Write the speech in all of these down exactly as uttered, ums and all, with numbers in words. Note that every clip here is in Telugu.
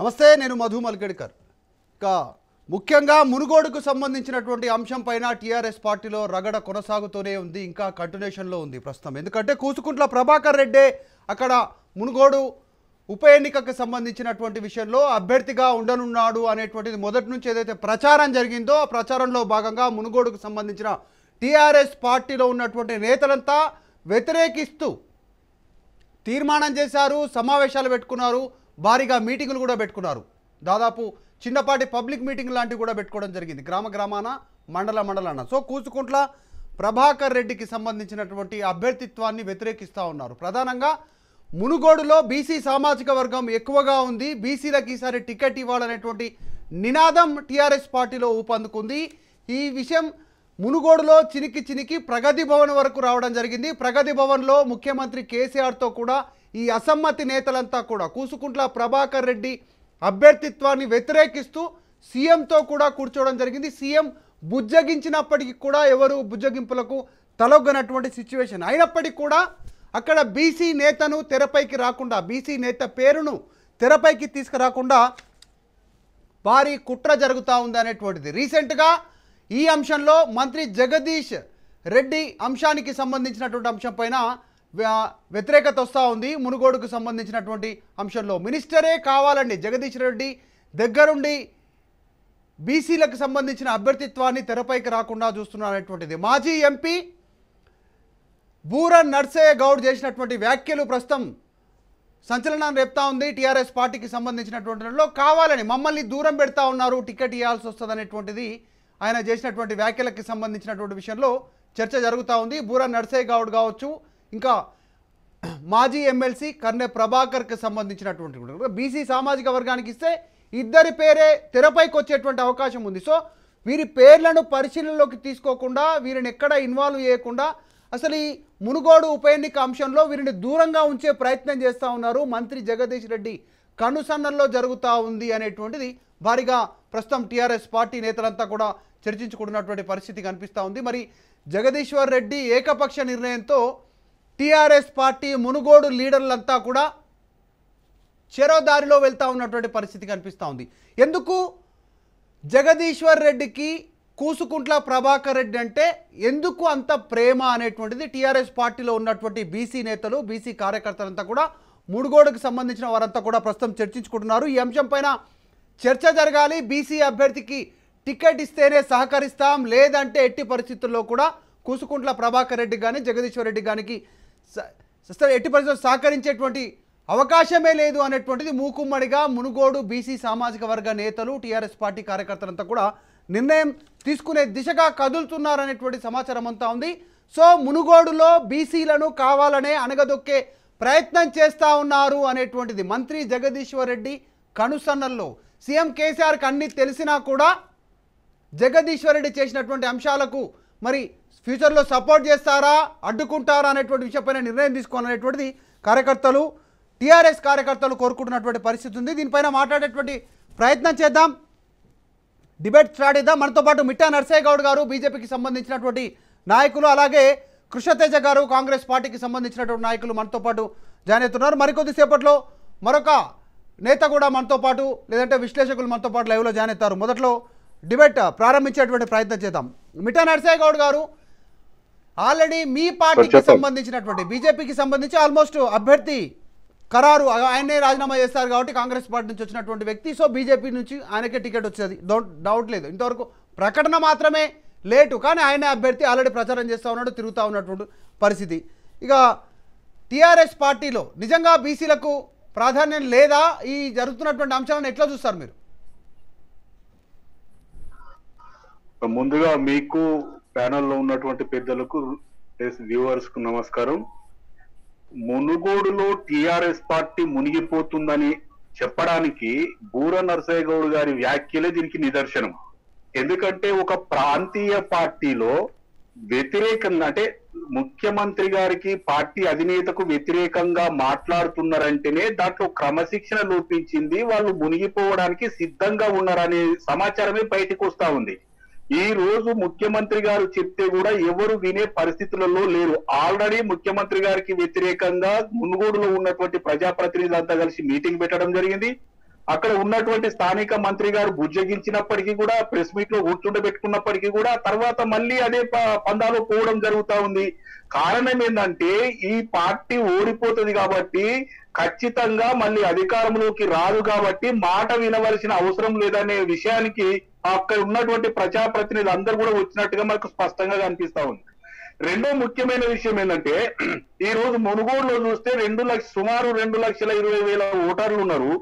నమస్తే నేను మధు మల్కడ్కర్ కా ముఖ్యంగా మునుగోడుకు సంబంధించినటువంటి అంశం పైన టీఆర్ఎస్ పార్టీలో రగడ కొనసాగుతూనే ఉంది ఇంకా కంటిన్యూషన్ లో ఉంది ప్రస్తుతం ఎందుకంటే కూసుకుంట్ల ప్రభాకర్ రెడ్డి అక్కడ మునుగోడు ఉప ఎన్నికకు సంబంధించినటువంటి విషయంలో అభ్యర్థిగా ఉండనున్నాడు అనేటువంటిది మొదటి నుంచి ఏదైతే ప్రచారం జరిగిందో ఆ ప్రచారంలో భాగంగా మునుగోడుకు సంబంధించిన టీఆర్ఎస్ పార్టీలో ఉన్నటువంటి నేతలంతా వ్యతిరేకిస్తూ తీర్మానం చేశారు సమావేశాలు పెట్టుకున్నారు భారీగా మీటింగులు కూడా పెట్టుకున్నారు దాదాపు చిన్నపాటి పబ్లిక్ మీటింగ్ లాంటివి కూడా పెట్టుకోవడం జరిగింది గ్రామ గ్రామాన మండల మండలాన సో కూసుకుంట్ల ప్రభాకర్ రెడ్డికి సంబంధించినటువంటి అభ్యర్థిత్వాన్ని వ్యతిరేకిస్తూ ఉన్నారు ప్రధానంగా మునుగోడులో బీసీ సామాజిక వర్గం ఎక్కువగా ఉంది బీసీలకు ఈసారి టికెట్ ఇవ్వాలనేటువంటి నినాదం టీఆర్ఎస్ పార్టీలో ఊపందుకుంది ఈ విషయం మునుగోడులో చినికి చినికి ప్రగతి భవన్ వరకు రావడం జరిగింది ప్రగతి భవన్లో ముఖ్యమంత్రి కేసీఆర్తో కూడా ఈ అసమ్మతి నేతలంతా కూడా కూసుకుంట్ల ప్రభాకర్ రెడ్డి అభ్యర్థిత్వాన్ని వ్యతిరేకిస్తూ సీఎంతో కూడా కూర్చోవడం జరిగింది సీఎం బుజ్జగించినప్పటికీ కూడా ఎవరు బుజ్జగింపులకు తలొగ్గనటువంటి సిచ్యువేషన్ అయినప్పటికీ కూడా అక్కడ బీసీ నేతను తెరపైకి రాకుండా బీసీ నేత పేరును తెరపైకి తీసుకురాకుండా భారీ కుట్ర జరుగుతూ ఉంది అనేటువంటిది రీసెంట్గా ఈ అంశంలో మంత్రి జగదీష్ రెడ్డి అంశానికి సంబంధించినటువంటి అంశం పైన వ్యతిరేకత వస్తూ ఉంది మునుగోడుకు సంబంధించినటువంటి అంశంలో మినిస్టరే కావాలండి జగదీష్ రెడ్డి దగ్గరుండి బీసీలకు సంబంధించిన అభ్యర్థిత్వాన్ని తెరపైకి రాకుండా చూస్తున్నారనేటువంటిది మాజీ ఎంపీ బూరా నర్సయ్య గౌడ్ చేసినటువంటి వ్యాఖ్యలు ప్రస్తుతం సంచలనాన్ని రేపుతా ఉంది టీఆర్ఎస్ పార్టీకి సంబంధించినటువంటిలో కావాలని మమ్మల్ని దూరం పెడతా ఉన్నారు టికెట్ ఇవ్వాల్సి వస్తుంది అనేటువంటిది ఆయన చేసినటువంటి వ్యాఖ్యలకు సంబంధించినటువంటి విషయంలో చర్చ జరుగుతూ ఉంది బూరా నర్సయ్య గౌడ్ కావచ్చు ఇంకా మాజీ ఎమ్మెల్సీ కర్నె ప్రభాకర్కి సంబంధించినటువంటి బీసీ సామాజిక వర్గానికి ఇస్తే ఇద్దరి పేరే తెరపైకి వచ్చేటువంటి అవకాశం ఉంది సో వీరి పేర్లను పరిశీలనలోకి తీసుకోకుండా వీరిని ఎక్కడ ఇన్వాల్వ్ చేయకుండా అసలు ఈ మునుగోడు ఉప ఎన్నిక అంశంలో వీరిని దూరంగా ఉంచే ప్రయత్నం చేస్తూ ఉన్నారు మంత్రి జగదీష్ రెడ్డి కనుసన్నల్లో జరుగుతూ ఉంది అనేటువంటిది భారీగా ప్రస్తుతం టీఆర్ఎస్ పార్టీ నేతలంతా కూడా చర్చించుకుంటున్నటువంటి పరిస్థితి కనిపిస్తూ ఉంది మరి జగదీశ్వర్ రెడ్డి ఏకపక్ష నిర్ణయంతో టీఆర్ఎస్ పార్టీ మునుగోడు లీడర్లంతా కూడా చెరో దారిలో వెళ్తూ ఉన్నటువంటి పరిస్థితి కనిపిస్తూ ఉంది ఎందుకు జగదీశ్వర్ రెడ్డికి కూసుకుంట్ల ప్రభాకర్ రెడ్డి అంటే ఎందుకు అంత ప్రేమ అనేటువంటిది టీఆర్ఎస్ పార్టీలో ఉన్నటువంటి బీసీ నేతలు బీసీ కార్యకర్తలంతా కూడా మునుగోడుకు సంబంధించిన వారంతా కూడా ప్రస్తుతం చర్చించుకుంటున్నారు ఈ అంశం పైన చర్చ జరగాలి బీసీ అభ్యర్థికి టికెట్ ఇస్తేనే సహకరిస్తాం లేదంటే ఎట్టి పరిస్థితుల్లో కూడా కూసుకుంట్ల ప్రభాకర్ రెడ్డి కానీ జగదీశ్వర్ రెడ్డి గారికి ఎట్టి పరిస్థితుల్లో సహకరించేటువంటి అవకాశమే లేదు అనేటువంటిది మూకుమ్మడిగా మునుగోడు బీసీ సామాజిక వర్గ నేతలు టీఆర్ఎస్ పార్టీ కార్యకర్తలంతా కూడా నిర్ణయం తీసుకునే దిశగా కదులుతున్నారనేటువంటి సమాచారం అంతా ఉంది సో మునుగోడులో బీసీలను కావాలనే అనగదొక్కే ప్రయత్నం చేస్తూ ఉన్నారు అనేటువంటిది మంత్రి జగదీశ్వర్ రెడ్డి కనుసన్నల్లో సీఎం కేసీఆర్కి అన్నీ తెలిసినా కూడా జగదీశ్వర్ రెడ్డి చేసినటువంటి అంశాలకు మరి ఫ్యూచర్లో సపోర్ట్ చేస్తారా అడ్డుకుంటారా అనేటువంటి విషయంపైన నిర్ణయం తీసుకోవాలనేటువంటిది కార్యకర్తలు టీఆర్ఎస్ కార్యకర్తలు కోరుకుంటున్నటువంటి పరిస్థితి ఉంది దీనిపైన మాట్లాడేటువంటి ప్రయత్నం చేద్దాం డిబేట్ స్టార్ట్ చేద్దాం మనతో పాటు మిట్టా నర్సయ్య గౌడ్ గారు బీజేపీకి సంబంధించినటువంటి నాయకులు అలాగే కృష్ణతేజ గారు కాంగ్రెస్ పార్టీకి సంబంధించినటువంటి నాయకులు మనతో పాటు జాయిన్ అవుతున్నారు మరికొద్దిసేపట్లో మరొక నేత కూడా మనతో పాటు లేదంటే విశ్లేషకులు మనతో పాటు లైవ్లో జాయిన్ అవుతారు మొదట్లో డిబేట్ ప్రారంభించేటువంటి ప్రయత్నం చేద్దాం మిట్టా నర్సయ్య గౌడ్ గారు ఆల్రెడీ మీ పార్టీకి సంబంధించినటువంటి బీజేపీకి సంబంధించి ఆల్మోస్ట్ అభ్యర్థి ఖరారు ఆయనే రాజీనామా చేస్తారు కాబట్టి కాంగ్రెస్ పార్టీ నుంచి వచ్చినటువంటి వ్యక్తి సో బీజేపీ నుంచి ఆయనకే టికెట్ వచ్చేది డౌట్ లేదు ఇంతవరకు ప్రకటన మాత్రమే లేటు కానీ ఆయనే అభ్యర్థి ఆల్రెడీ ప్రచారం చేస్తూ ఉన్నాడు తిరుగుతూ ఉన్నటువంటి పరిస్థితి ఇక టీఆర్ఎస్ పార్టీలో నిజంగా బీసీలకు ప్రాధాన్యం లేదా ఈ జరుగుతున్నటువంటి అంశాలను ఎట్లా చూస్తారు మీరు ముందుగా మీకు ప్యానెల్లో ఉన్నటువంటి పెద్దలకు వ్యూవర్స్ కు నమస్కారం మునుగోడులో టిఆర్ఎస్ పార్టీ మునిగిపోతుందని చెప్పడానికి బూర నర్సయ్య గౌడ్ గారి వ్యాఖ్యలే దీనికి నిదర్శనం ఎందుకంటే ఒక ప్రాంతీయ పార్టీలో వ్యతిరేకంగా అంటే ముఖ్యమంత్రి గారికి పార్టీ అధినేతకు వ్యతిరేకంగా మాట్లాడుతున్నారంటేనే దాంట్లో క్రమశిక్షణ లోపించింది వాళ్ళు మునిగిపోవడానికి సిద్ధంగా ఉన్నారనే సమాచారమే బయటకు వస్తా ఉంది ఈ రోజు ముఖ్యమంత్రి గారు చెప్తే కూడా ఎవరు వినే పరిస్థితులలో లేరు ఆల్రెడీ ముఖ్యమంత్రి గారికి వ్యతిరేకంగా మునుగోడులో ఉన్నటువంటి ప్రజాప్రతినిధులంతా కలిసి మీటింగ్ పెట్టడం జరిగింది అక్కడ ఉన్నటువంటి స్థానిక మంత్రి గారు బుజ్జగించినప్పటికీ కూడా ప్రెస్ మీట్ లో కూర్చోబెట్టుకున్నప్పటికీ కూడా తర్వాత మళ్ళీ అదే పందాలో పోవడం జరుగుతా ఉంది. కారణం ఏందంటే ఈ పార్టీ ఓడిపోతుంది కాబట్టి ఖచ్చితంగా మళ్ళీ అధికారంలోకి రాదు కాబట్టి మాట వినవలసిన అవసరం లేదనే విషయానికి అక్కడ ఉన్నటువంటి ప్రజాప్రతినిధులు అందరూ కూడా వచ్చినట్టుగా మనకు స్పష్టంగా కనిపిస్తా ఉంది. రెండో ముఖ్యమైన విషయం ఏంటంటే ఈ రోజు మునుగోడులో చూస్తే రెండు లక్ష సుమారు రెండు లక్షల ఇరవై వేల ఓటర్లు ఉన్నారు.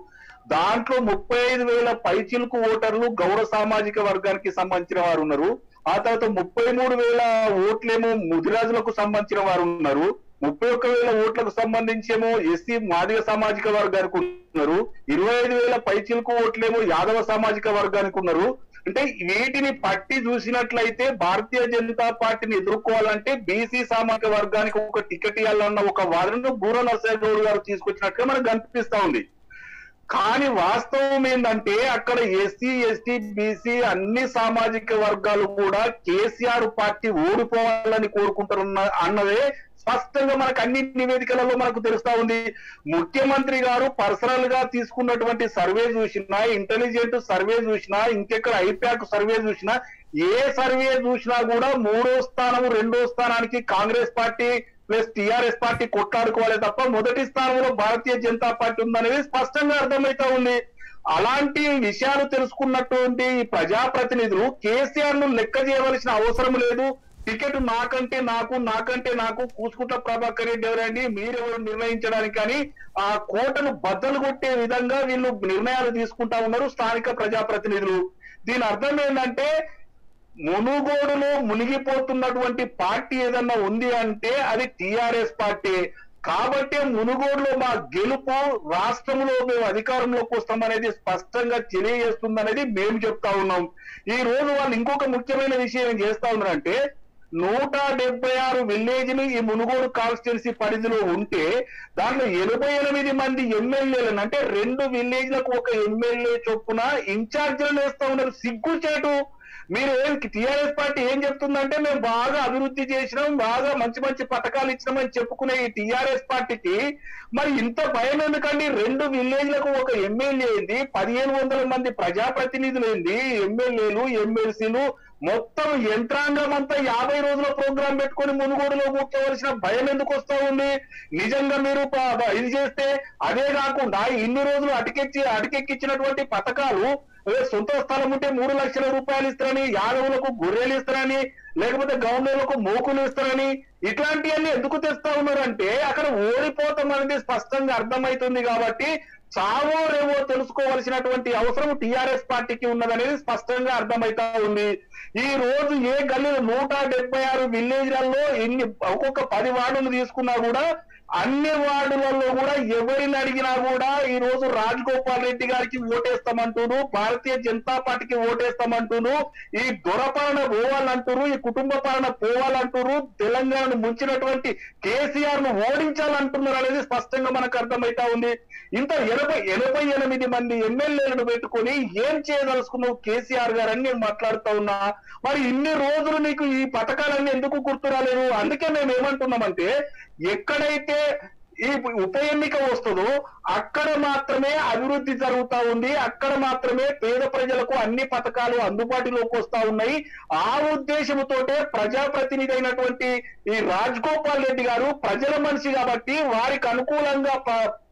దాంట్లో ముప్పై ఐదు వేల పైచిలకు ఓటర్లు గౌరవ సామాజిక వర్గానికి సంబంధించిన వారు ఉన్నారు. ఆ తర్వాత ముప్పై మూడు వేల ఓట్లేమో ముదిరాజులకు సంబంధించిన వారు ఉన్నారు. ముప్పై ఒక్క వేల ఓట్లకు సంబంధించేమో ఎస్సీ మాదిగ సామాజిక వర్గానికి ఉన్నారు. ఇరవై ఐదు వేల పైచిలకు ఓట్లేమో యాదవ సామాజిక వర్గానికి ఉన్నారు. అంటే వీటిని పట్టి చూసినట్లయితే భారతీయ జనతా పార్టీని ఎదుర్కోవాలంటే బీసీ సామాజిక వర్గానికి ఒక టికెట్ ఇవ్వాలన్న ఒక వాదనను బూరా నరసయ్య గౌడ్ గారు తీసుకొచ్చినట్టుగా మనకు కనిపిస్తా ఉంది. కానీ వాస్తవం ఏంటంటే అక్కడ ఎస్సీ ఎస్టీ బీసీ అన్ని సామాజిక వర్గాలు కూడా కేసీఆర్ పార్టీ ఓడిపోవాలని కోరుకుంటారన్న అన్నదే స్పష్టంగా మనకు అన్ని నివేదికలలో మనకు తెలుస్తా ఉంది. ముఖ్యమంత్రి గారు పర్సనల్ గా తీసుకున్నటువంటి సర్వే చూసినా, ఇంటెలిజెంట్ సర్వే చూసినా, ఇంకెక్కడ ఐప్యాక్ సర్వే చూసినా, ఏ సర్వే చూసినా కూడా మూడో స్థానం రెండో స్థానానికి Congress party plus TRS party కొట్లాడుకోవాలి తప్ప మొదటి స్థానంలో భారతీయ జనతా పార్టీ ఉందనేది స్పష్టంగా అర్థమవుతా ఉంది. అలాంటి విషయాలు తెలుసుకున్నటువంటి ప్రజాప్రతినిధులు కేసీఆర్ ను లెక్క చేయవలసిన అవసరం లేదు. టికెట్ నాకంటే నాకు నాకంటే నాకు కూసుకుంట్ల ప్రభాకర్ రెడ్డి ఎవరండి మీరెవరు నిర్ణయించడానికి కానీ ఆ కోటను బద్దలు కొట్టే విధంగా వీళ్ళు నిర్ణయాలు తీసుకుంటా ఉన్నారు స్థానిక ప్రజాప్రతినిధులు. దీని అర్థం ఏంటంటే మునుగోడులో మునిగిపోతున్నటువంటి పార్టీ ఏదన్నా ఉంది అంటే అది టీఆర్ఎస్ పార్టీ. కాబట్టి మునుగోడులో మా గెలుపు రాష్ట్రంలో మేము అధికారంలోకి వస్తామనేది స్పష్టంగా తెలియజేస్తుందనేది మేము చెప్తా ఉన్నాం. ఈ రోజు వాళ్ళు ఇంకొక ముఖ్యమైన విషయం ఏం చేస్తా ఉన్నారంటే నూట డెబ్బై ఆరు విలేజ్లు ఈ మునుగోడు కాన్స్టిట్యున్సీ పరిధిలో ఉంటే దాంట్లో ఎనభై ఎనిమిది మంది ఎమ్మెల్యేలను అంటే రెండు విలేజ్లకు ఒక ఎమ్మెల్యే చొప్పున ఇన్ఛార్జీలను వేస్తా ఉన్నారు. సిగ్గుచేటు. మీరు ఏం టీఆర్ఎస్ పార్టీ ఏం చెప్తుందంటే మేము బాగా అభివృద్ధి చేసినాం, బాగా మంచి మంచి పథకాలు ఇచ్చినామని చెప్పుకునే ఈ టీఆర్ఎస్ పార్టీకి మరి ఇంత భయం ఎందుకండి? రెండు విలేజ్లకు ఒక ఎమ్మెల్యే ఏంది, పదిహేను వందల మంది ప్రజాప్రతినిధులు ఏంది, ఎమ్మెల్యేలు ఎమ్మెల్సీలు మొత్తం యంత్రాంగం అంతా యాభై రోజుల ప్రోగ్రాం పెట్టుకుని మునుగోడులో కూర్చోవలసిన భయం ఎందుకు వస్తూ ఉంది? నిజంగా మీరు ఇది చేస్తే అదే కాకుండా ఇన్ని రోజులు అటకెచ్చి అటకెక్కించినటువంటి పథకాలు సొంత స్థలం ఉంటే మూడు లక్షల రూపాయలు ఇస్తారని, యాదవులకు గొర్రెలు ఇస్తారని, లేకపోతే గౌండలకు మోకులు ఇస్తారని ఇట్లాంటివన్నీ ఎందుకు తెస్తా ఉన్నారంటే అక్కడ ఓడిపోతాం అనేది స్పష్టంగా అర్థమవుతుంది. కాబట్టి చావో రేవో తెలుసుకోవాల్సినటువంటి అవసరం టీఆర్ఎస్ పార్టీకి ఉన్నదనేది స్పష్టంగా అర్థమవుతా ఉంది. ఈ రోజు ఏ గల్లీ నూట డెబ్బై ఆరు విలేజ్లలో ఎన్ని ఒక్కొక్క పది వార్డులు తీసుకున్నా కూడా అన్ని వార్డులలో కూడా ఎవరిని అడిగినా కూడా ఈ రోజు రాజగోపాల్ రెడ్డి గారికి ఓటేస్తామంటూను, భారతీయ జనతా పార్టీకి ఓటేస్తామంటూను, ఈ దొరపాలన పోవాలంటూరు, ఈ కుటుంబ పాలన పోవాలంటూరు, తెలంగాణను ముంచినటువంటి కేసీఆర్ ను ఓడించాలంటున్నారు అనేది స్పష్టంగా మనకు అర్థమవుతా ఉంది. ఇంత ఎనభై ఎనభై ఎనిమిది మంది ఎమ్మెల్యేలను పెట్టుకొని ఏం చేయదలుచుకున్నావు కేసీఆర్ గారు అని నేను మాట్లాడుతా ఉన్నా. మరి ఇన్ని రోజులు నీకు ఈ పథకాలన్నీ ఎందుకు గుర్తు రాలేదు? అందుకే మేము ఏమంటున్నామంటే ఎక్కడైతే ఈ ఉప ఎన్నిక వస్తుందో అక్కడ మాత్రమే అభివృద్ధి జరుగుతూ ఉంది, అక్కడ మాత్రమే పేద ప్రజలకు అన్ని పథకాలు అందుబాటులోకి వస్తూ ఉన్నాయి. ఆ ఉద్దేశంతోటే ప్రజాప్రతినిధి అయినటువంటి ఈ రాజగోపాల్ రెడ్డి గారు ప్రజల మనిషి కాబట్టి వారికి అనుకూలంగా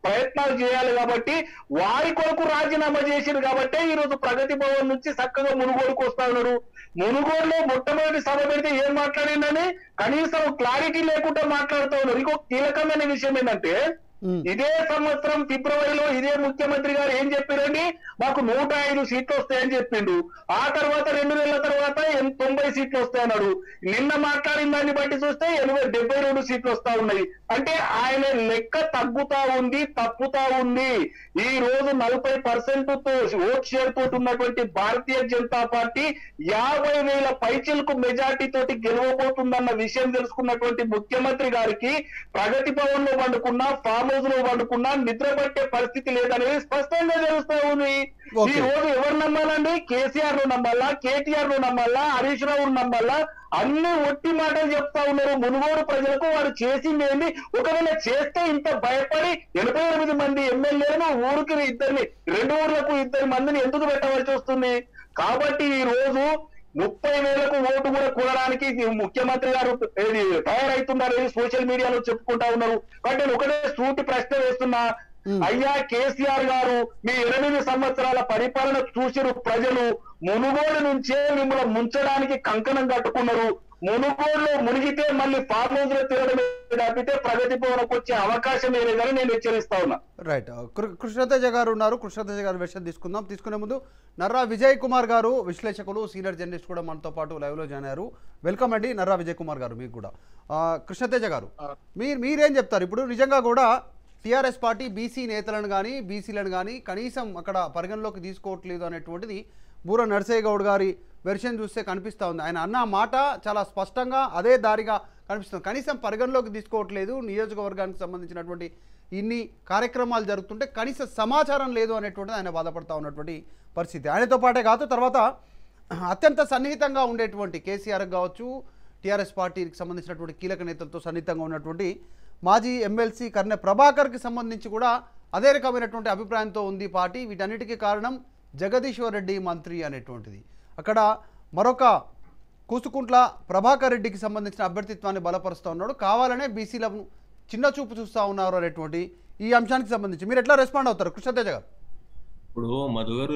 ప్రయత్నాలు చేయాలి కాబట్టి వారి కొరకు రాజీనామా చేశారు కాబట్టి ఈ రోజు ప్రగతి భవన్ నుంచి చక్కగా మునుగోడుకు వస్తా ఉన్నారు. మునుగోడులో మొట్టమొదటి సభ పెడితే ఏం మాట్లాడిందని కనీసం క్లారిటీ లేకుండా మాట్లాడుతూ ఉన్నారు. ఇంకొక కీలకమైన విషయం ఏంటంటే ఇదే సంవత్సరం ఫిబ్రవరిలో ఇదే ముఖ్యమంత్రి గారు ఏం చెప్పారండి, మాకు నూట ఐదు సీట్లు వస్తాయని చెప్పిండు. ఆ తర్వాత రెండు నెలల తర్వాత తొంభై సీట్లు వస్తాయన్నాడు. నిన్న మాట్లాడిన దాన్ని బట్టి చూస్తే ఎనభై డెబ్బై రెండు సీట్లు వస్తా ఉన్నాయి. అంటే ఆయన లెక్క తగ్గుతా ఉంది, తప్పుతా ఉంది. ఈ రోజు నలభై పర్సెంట్ ఓట్ షేర్ తోటి ఉన్నటువంటి భారతీయ జనతా పార్టీ యాభై వేల పైచలకు మెజార్టీ తోటి గెలవబోతుందన్న విషయం తెలుసుకున్నటువంటి ముఖ్యమంత్రి గారికి ప్రగతి భవన్ లో పండుకున్న, ఫామ్ రోజులో పండుకున్నా నిద్ర పట్టే పరిస్థితి లేదనేది స్పష్టంగా తెలుస్తా ఉంది. ఎవరు నమ్మాలండి? కేసీఆర్ ను నమ్మాలా, కేటీఆర్ ను నమ్మాలా, హరీష్ రావు నమ్మాలా? అన్ని ఒట్టి మాటలు చెప్తా ఉన్నారు మునుగోడు ప్రజలకు. వారు చేసిందేంటి? ఒకవేళ చేస్తే ఇంత భయపడి ఎనభై ఎనిమిది మంది ఎమ్మెల్యేలను ఊరికి ఇద్దరిని రెండు ఊర్లకు ఇద్దరు మందిని ఎందుకు పెట్టవలసి వస్తుంది? కాబట్టి ఈ రోజు ముప్పై వేలకు ఓటు కూడా కూడడానికి ముఖ్యమంత్రి గారు తయారవుతున్నారని సోషల్ మీడియాలో చెప్పుకుంటా ఉన్నారు. కాబట్టి నేను ఒకటే సూటి ప్రశ్న వేస్తున్నా, అయ్యా కేసీఆర్ గారు మీ ఎనిమిది సంవత్సరాల పరిపాలన చూసిరు ప్రజలు. మునుగోడు నుంచే మిమ్మల్ని ముంచడానికి కంకణం కట్టుకున్నారు. మునుగోడులో మునిగితే మళ్ళీ ఫామ్ హౌస్ లో తిరగడం తప్పితే ప్రగతి భవనకు వచ్చే అవకాశం లేదని నేను హెచ్చరిస్తా ఉన్నా. రైట్, కృష్ణతేజ గారు ఉన్నారు. కృష్ణతేజ గారు విషయం తీసుకుందాం. తీసుకునే ముందు నర్రా విజయ్ కుమార్ గారు విశ్లేషకులు, సీనియర్ జర్నలిస్ట్ కూడా మనతో పాటు లైవ్ లో జాయిన్ అయ్యారు. వెల్కమ్ అండి నర్రా విజయ్ కుమార్ గారు. మీకు కూడా కృష్ణతేజ గారు, మీరు మీరేం చెప్తారు? ఇప్పుడు నిజంగా కూడా టీఆర్ఎస్ పార్టీ బీసీ నేతలను కానీ బీసీలను కానీ కనీసం అక్కడ పరిగణలోకి తీసుకోవట్లేదు అనేటువంటిది బూరా నర్సయ్య గౌడ్ గారి వెర్షన్ చూస్తే కనిపిస్తూ ఉంది. ఆయన అన్న మాట చాలా స్పష్టంగా అదే దారిగా కనిపిస్తుంది. కనీసం పరిగణలోకి తీసుకోవట్లేదు, నియోజకవర్గానికి సంబంధించినటువంటి ఇన్ని కార్యక్రమాలు జరుగుతుంటే కనీసం సమాచారం లేదు అనేటువంటిది ఆయన బాధపడుతూ ఉన్నటువంటి పరిస్థితి. ఆయనతో పాటే కాదు, తర్వాత అత్యంత సన్నిహితంగా ఉండేటువంటి కేసీఆర్ కావచ్చు, టీఆర్ఎస్ పార్టీకి సంబంధించినటువంటి కీలక నేతలతో సన్నిహితంగా ఉన్నటువంటి మాజీ ఎమ్మెల్సీ కర్నె ప్రభాకర్కి సంబంధించి కూడా అదే రకమైనటువంటి అభిప్రాయంతో ఉంది పార్టీ. వీటన్నిటికీ కారణం జగదీశ్వర్ రెడ్డి మంత్రి అనేటువంటిది. అక్కడ మరొక కూసుకుంట్ల ప్రభాకర్ రెడ్డికి సంబంధించిన అభ్యర్థిత్వాన్ని బలపరుస్తూ ఉన్నాడు, కావాలనే బీసీలను చిన్న చూపు చూస్తూ ఉన్నారు అనేటువంటి ఈ అంశానికి సంబంధించి మీరు ఎట్లా రెస్పాండ్ అవుతారు కృష్ణతేజ గారు? ఇప్పుడు మధు గారు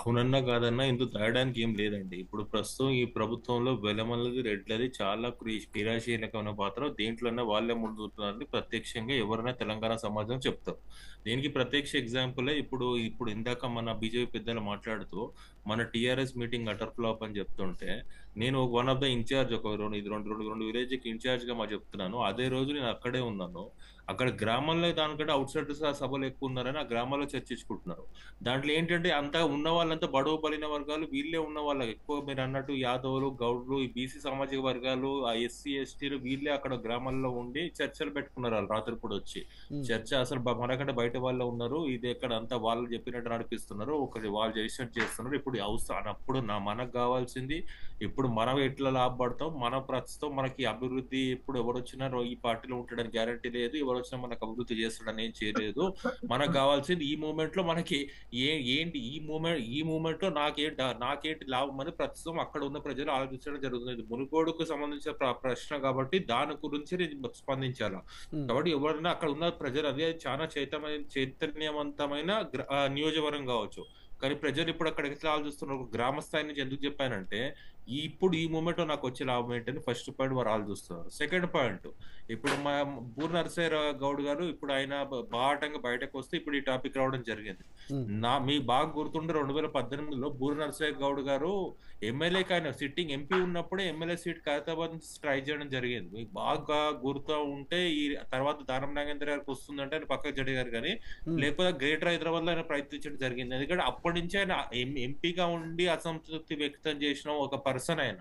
అవునన్నా కాదన్నా ఇందుకు తేడానికి ఏం లేదండి. ఇప్పుడు ప్రస్తుతం ఈ ప్రభుత్వంలో వెలమలది రెడ్లది చాలా క్రియాశీలకమైన పాత్ర. దేంట్లోనే వాళ్ళే ముందుతున్నారు ప్రత్యక్షంగా, ఎవరైనా తెలంగాణ సమాజం చెప్తారు. దీనికి ప్రత్యక్ష ఎగ్జాంపులే ఇప్పుడు ఇప్పుడు ఇందాక మన బీజేపీ పెద్దలు మాట్లాడుతూ మన టీఆర్ఎస్ మీటింగ్ అటర్ ఫ్లాప్ అని చెప్తుంటే, నేను వన్ ఆఫ్ ద ఇన్ఛార్జ్ ఒక రెండు ఇది రెండు రెండు రెండు విలేజ్కి ఇన్ఛార్జ్గా మా చెప్తున్నాను. అదే రోజు నేను అక్కడే ఉన్నాను. అక్కడ గ్రామాల్లో దానికంటే అవుట్ సైడర్స్ ఆ సభలు ఎక్కువ ఉన్నారని ఆ గ్రామాల్లో చర్చించుకుంటున్నారు. దాంట్లో ఏంటంటే అంతా ఉన్న వాళ్ళంతా బడవ బలిన వర్గాలు వీళ్ళే ఉన్న వాళ్ళు ఎక్కువ. మీరు అన్నట్టు యాదవులు, గౌడ్లు, ఈ బీసీ సామాజిక వర్గాలు, ఆ ఎస్సీ ఎస్టీలు వీళ్ళే అక్కడ గ్రామాల్లో ఉండి చర్చలు పెట్టుకున్నారు. వాళ్ళు రాత్రి కూడా వచ్చి చర్చ అసలు మనకంటే బయట వాళ్ళు ఉన్నారు. ఇది ఎక్కడ అంతా వాళ్ళు చెప్పినట్టు నడిపిస్తున్నారు, ఒకరి వాళ్ళు చేసినట్టు చేస్తున్నారు. ఇప్పుడు అవసరం అప్పుడు నా మనకు కావాల్సింది ఇప్పుడు మనం ఎట్లా లాభపడతాం, మన ప్రస్తుతం మనకి అభివృద్ధి ఇప్పుడు ఎవరొచ్చినా ఈ పార్టీలో ఉండడానికి గ్యారంటీ లేదు, ఎవరొచ్చినా మనకు అభివృద్ధి చేస్తాడని ఏం చేయలేదు. మనకు కావాల్సింది ఈ మూమెంట్ లో మనకి ఏ ఏంటి ఈ మూమెంట్ ఈ మూమెంట్ లో నాకేంటి నాకేంటి లాభం అని ప్రస్తుతం అక్కడ ఉన్న ప్రజలు ఆలోచించడం జరుగుతుంది. మునుగోడుకు సంబంధించిన ప్రశ్న కాబట్టి దాని గురించి నేను స్పందించాలా. కాబట్టి ఎవరైనా అక్కడ ఉన్న ప్రజలు అదే చాలా చైతన్య చైతన్యవంతమైన నియోజకవర్గం కావచ్చు. కానీ ప్రజలు ఇప్పుడు అక్కడ ఎట్లా ఆలోచిస్తున్నారు? గ్రామ స్థాయి నుంచి ఎందుకు చెప్పానంటే ఇప్పుడు ఈ మూమెంట్ లో నాకు వచ్చే లాభం ఏంటని ఫస్ట్ పాయింట్ వారు ఆలోచిస్తున్నారు. సెకండ్ పాయింట్, ఇప్పుడు మా బూరా నరసయ్య గౌడ్ గారు ఇప్పుడు ఆయన బాటంగా బయటకు వస్తే ఇప్పుడు ఈ టాపిక్ రావడం జరిగింది. నా మీ బాగా గుర్తుండే రెండు వేల పద్దెనిమిదిలో బూరా నరసయ్య గౌడ్ గారు ఎమ్మెల్యే కాయన సిట్టింగ్ ఎంపీ ఉన్నప్పుడే ఎమ్మెల్యే సీట్ ఖైరతాబాద్ నుంచి ట్రై చేయడం జరిగింది. మీకు బాగా గుర్తు ఉంటే ఈ తర్వాత దానం నాగేంద్ర గారికి వస్తుందంటే ఆయన పక్కకు జరిగారు, కానీ లేకపోతే గ్రేటర్ హైదరాబాద్ లో ఆయన ప్రయత్నించడం జరిగింది. ఎందుకంటే అప్పటి నుంచి ఆయన ఎంపీగా ఉండి అసంతృప్తి వ్యక్తం చేసిన ఒక పర్సన్ ఆయన.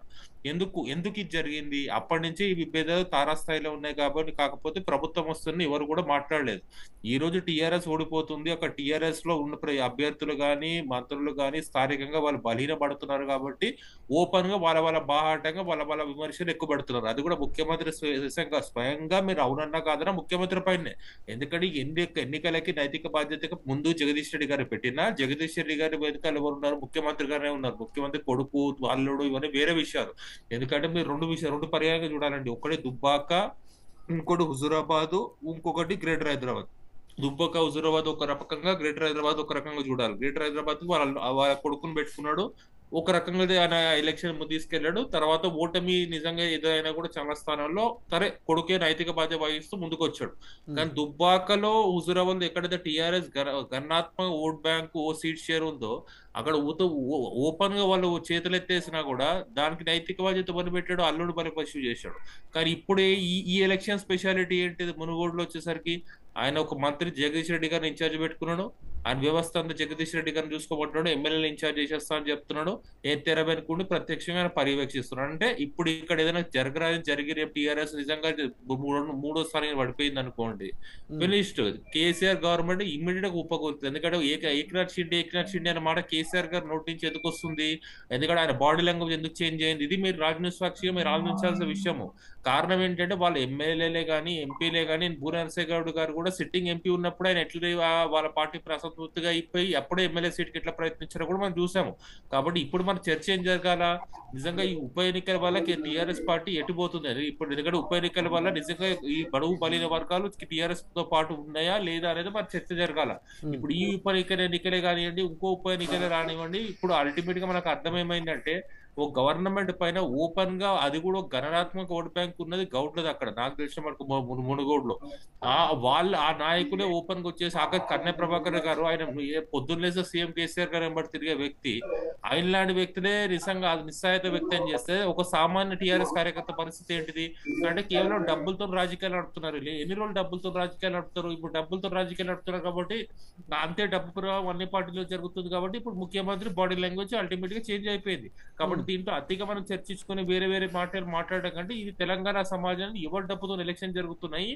ఎందుకు ఎందుకు ఇది జరిగింది? అప్పటి నుంచి ఈ విభేదాలు తారాస్థాయిలో ఉన్నాయి కాబట్టి, కాకపోతే ప్రభుత్వం వస్తుందని ఎవరు కూడా మాట్లాడలేదు. ఈ రోజు టీఆర్ఎస్ ఓడిపోతుంది, ఒక టీఆర్ఎస్ లో ఉన్న అభ్యర్థులు కానీ మంత్రులు కానీ స్థానికంగా వాళ్ళు బలహీన పడుతున్నారు కాబట్టి ఓపెన్ గా వాళ్ళ వాళ్ళ బాహాటంగా వాళ్ళ వాళ్ళ విమర్శలు ఎక్కువ పెడుతున్నారు. అది కూడా ముఖ్యమంత్రి స్వయంగా మీరు అవునన్నా కాదన్నా ముఖ్యమంత్రి పైనే. ఎందుకంటే ఎన్ని ఎన్నికలకి నైతిక బాధ్యతగా ముందు జగదీష్ రెడ్డి గారు పెట్టినా జగదీష్ రెడ్డి గారి వెనుకలు ఎవరు ఉన్నారు? ముఖ్యమంత్రి గారే ఉన్నారు. ముఖ్యమంత్రి కొడుకు అల్లుడు ఇవన్నీ వేరే విషయాలు. ఎందుకంటే మీరు రెండు విషయాలు రెండు పర్యాయంగా చూడాలండి. ఒకటి దుబ్బాక, ఇంకోటి హుజూరాబాదు, ఇంకొకటి గ్రేటర్ హైదరాబాద్. దుబ్బక హుజూరాబాద్ ఒక రకంగా, గ్రేటర్ హైదరాబాద్ ఒక రకంగా చూడాలి. గ్రేటర్ హైదరాబాద్ వాళ్ళ కొడుకును పెట్టుకున్నాడు, ఒక రకంగా ఆయన ఎలక్షన్ ముందు తీసుకెళ్లాడు. తర్వాత ఓటమి నిజంగా ఏదైనా కూడా చాలా స్థానాల్లో సరే కొడుకే నైతిక బాధ్యత వహిస్తూ ముందుకు వచ్చాడు. కానీ దుబ్బాకలో హుజూరాబాద్ ఎక్కడైతే టీఆర్ఎస్ గణనాత్మక ఓట్ బ్యాంక్ ఓ సీట్ షేర్ ఉందో అక్కడ ఓపెన్ గా వాళ్ళు చేతులు ఎత్తేసినా కూడా దానికి నైతిక బాధ్యత బలి పెట్టాడు, అల్లుడు బలి పశువు చేశాడు. కానీ ఇప్పుడే ఈ ఈ ఎలక్షన్ స్పెషాలిటీ ఏంటిది మునుగోడులో వచ్చేసరికి ఆయన ఒక మంత్రి జగదీష్ రెడ్డి గారిని ఇన్ఛార్జ్ పెట్టుకున్నాడు, ఆయన వ్యవస్థ అంతా జగదీష్ రెడ్డి గారిని చూసుకోబోతున్నాడు, ఎమ్మెల్యేని ఇన్ఛార్జ్ చేసేస్తా అని చెప్తున్నాడు, ఏ తెరబెనుకుంటూ ప్రత్యక్షంగా పర్యవేక్షిస్తున్నాడు. అంటే ఇప్పుడు ఇక్కడ ఏదైనా జరగరాదు జరిగి రేపు టీఆర్ఎస్ నిజంగా మూడో స్థానం పడిపోయింది అనుకోండి, ఫినిష్డ్. కేసీఆర్ గవర్నమెంట్ ఇమ్మీడియట్ గా ఉప్పకొలుతుంది. ఎందుకంటే ఏకనాథ్ షిండే ఏకనాథ్ షిండే అనే మాట కేసీఆర్ గారి నోటి నుంచి ఎందుకు వస్తుంది, ఎందుకంటే ఆయన బాడీ లాంగ్వేజ్ ఎందుకు చేంజ్ అయింది. ఇది మీరు రాజనీతి సాక్షిగా మీరు ఆలోచించాల్సిన విషయము. కారణం ఏంటంటే వాళ్ళ ఎమ్మెల్యేలే కానీ ఎంపీలే కానీ బూరా నర్సయ్య గౌడ్ గారు కూడా సిట్టింగ్ ఎంపీ ఉన్నప్పుడు ఆయన ఎట్లా వాళ్ళ పార్టీ ప్రసంతృప్తిగా అయిపోయి అప్పుడే ఎమ్మెల్యే సీట్కి ఎట్లా ప్రయత్నించారో కూడా మనం చూసాము. కాబట్టి ఇప్పుడు మన చర్చ ఏం జరగాల, నిజంగా ఈ ఉప ఎన్నికల వల్ల టీఆర్ఎస్ పార్టీ ఎటుపోతుంది అని. ఇప్పుడు ఎందుకంటే ఉప ఎన్నికల వల్ల నిజంగా ఈ బడుగు బలిన వర్గాలు టీఆర్ఎస్ తో పాటు ఉన్నాయా లేదా అనేది మన చర్చ జరగాల. ఇప్పుడు ఈ ఉప ఎన్నికల ఎన్నికలే కానివ్వండి, ఇంకో ఉప ఎన్నికలే రానివ్వండి, ఇప్పుడు అల్టిమేట్ గా మనకు అర్థం ఏమైందంటే ఓ గవర్నమెంట్ పైన ఓపెన్ గా అది కూడా గణనాత్మక ఓట్ బ్యాంక్ ఉన్నది గౌడ్లది. అక్కడ నాకు తెలిసిన మనకు మునుగోడులో ఆ వాళ్ళు ఆ నాయకులే ఓపెన్ గా వచ్చేసి ఆఖరి కన్నె ప్రభాకర్ గారు ఆయన పొద్దున్నేసే సీఎం కేసీఆర్ గారు వెంబడి తిరిగే వ్యక్తి, ఆయన లాంటి వ్యక్తులే నిజంగా నిస్సాయత వ్యక్తం చేస్తే ఒక సామాన్య టీఆర్ఎస్ కార్యకర్త పరిస్థితి ఏంటిది అంటే కేవలం డబ్బులతో రాజకీయాలు నడుపుతున్నారు. ఎన్ని రోజులు డబ్బులతో రాజకీయాలు నడుపుతారు, ఇప్పుడు డబ్బులతో రాజకీయాలు నడుపుతున్నారు కాబట్టి అంతే డబ్బు ప్రభావం అన్ని పార్టీలో జరుగుతుంది. కాబట్టి ఇప్పుడు ముఖ్యమంత్రి బాడీ లాంగ్వేజ్ అల్టిమేట్ గా చేంజ్ అయిపోయింది. కాబట్టి దీంట్లో అతిగా మనం చర్చించుకుని వేరే వేరే మాటలు మాట్లాడడం కంటే ఇది తెలంగాణ సమాజాన్ని ఎవరి డబ్బుతో ఎలక్షన్ జరుగుతున్నాయి,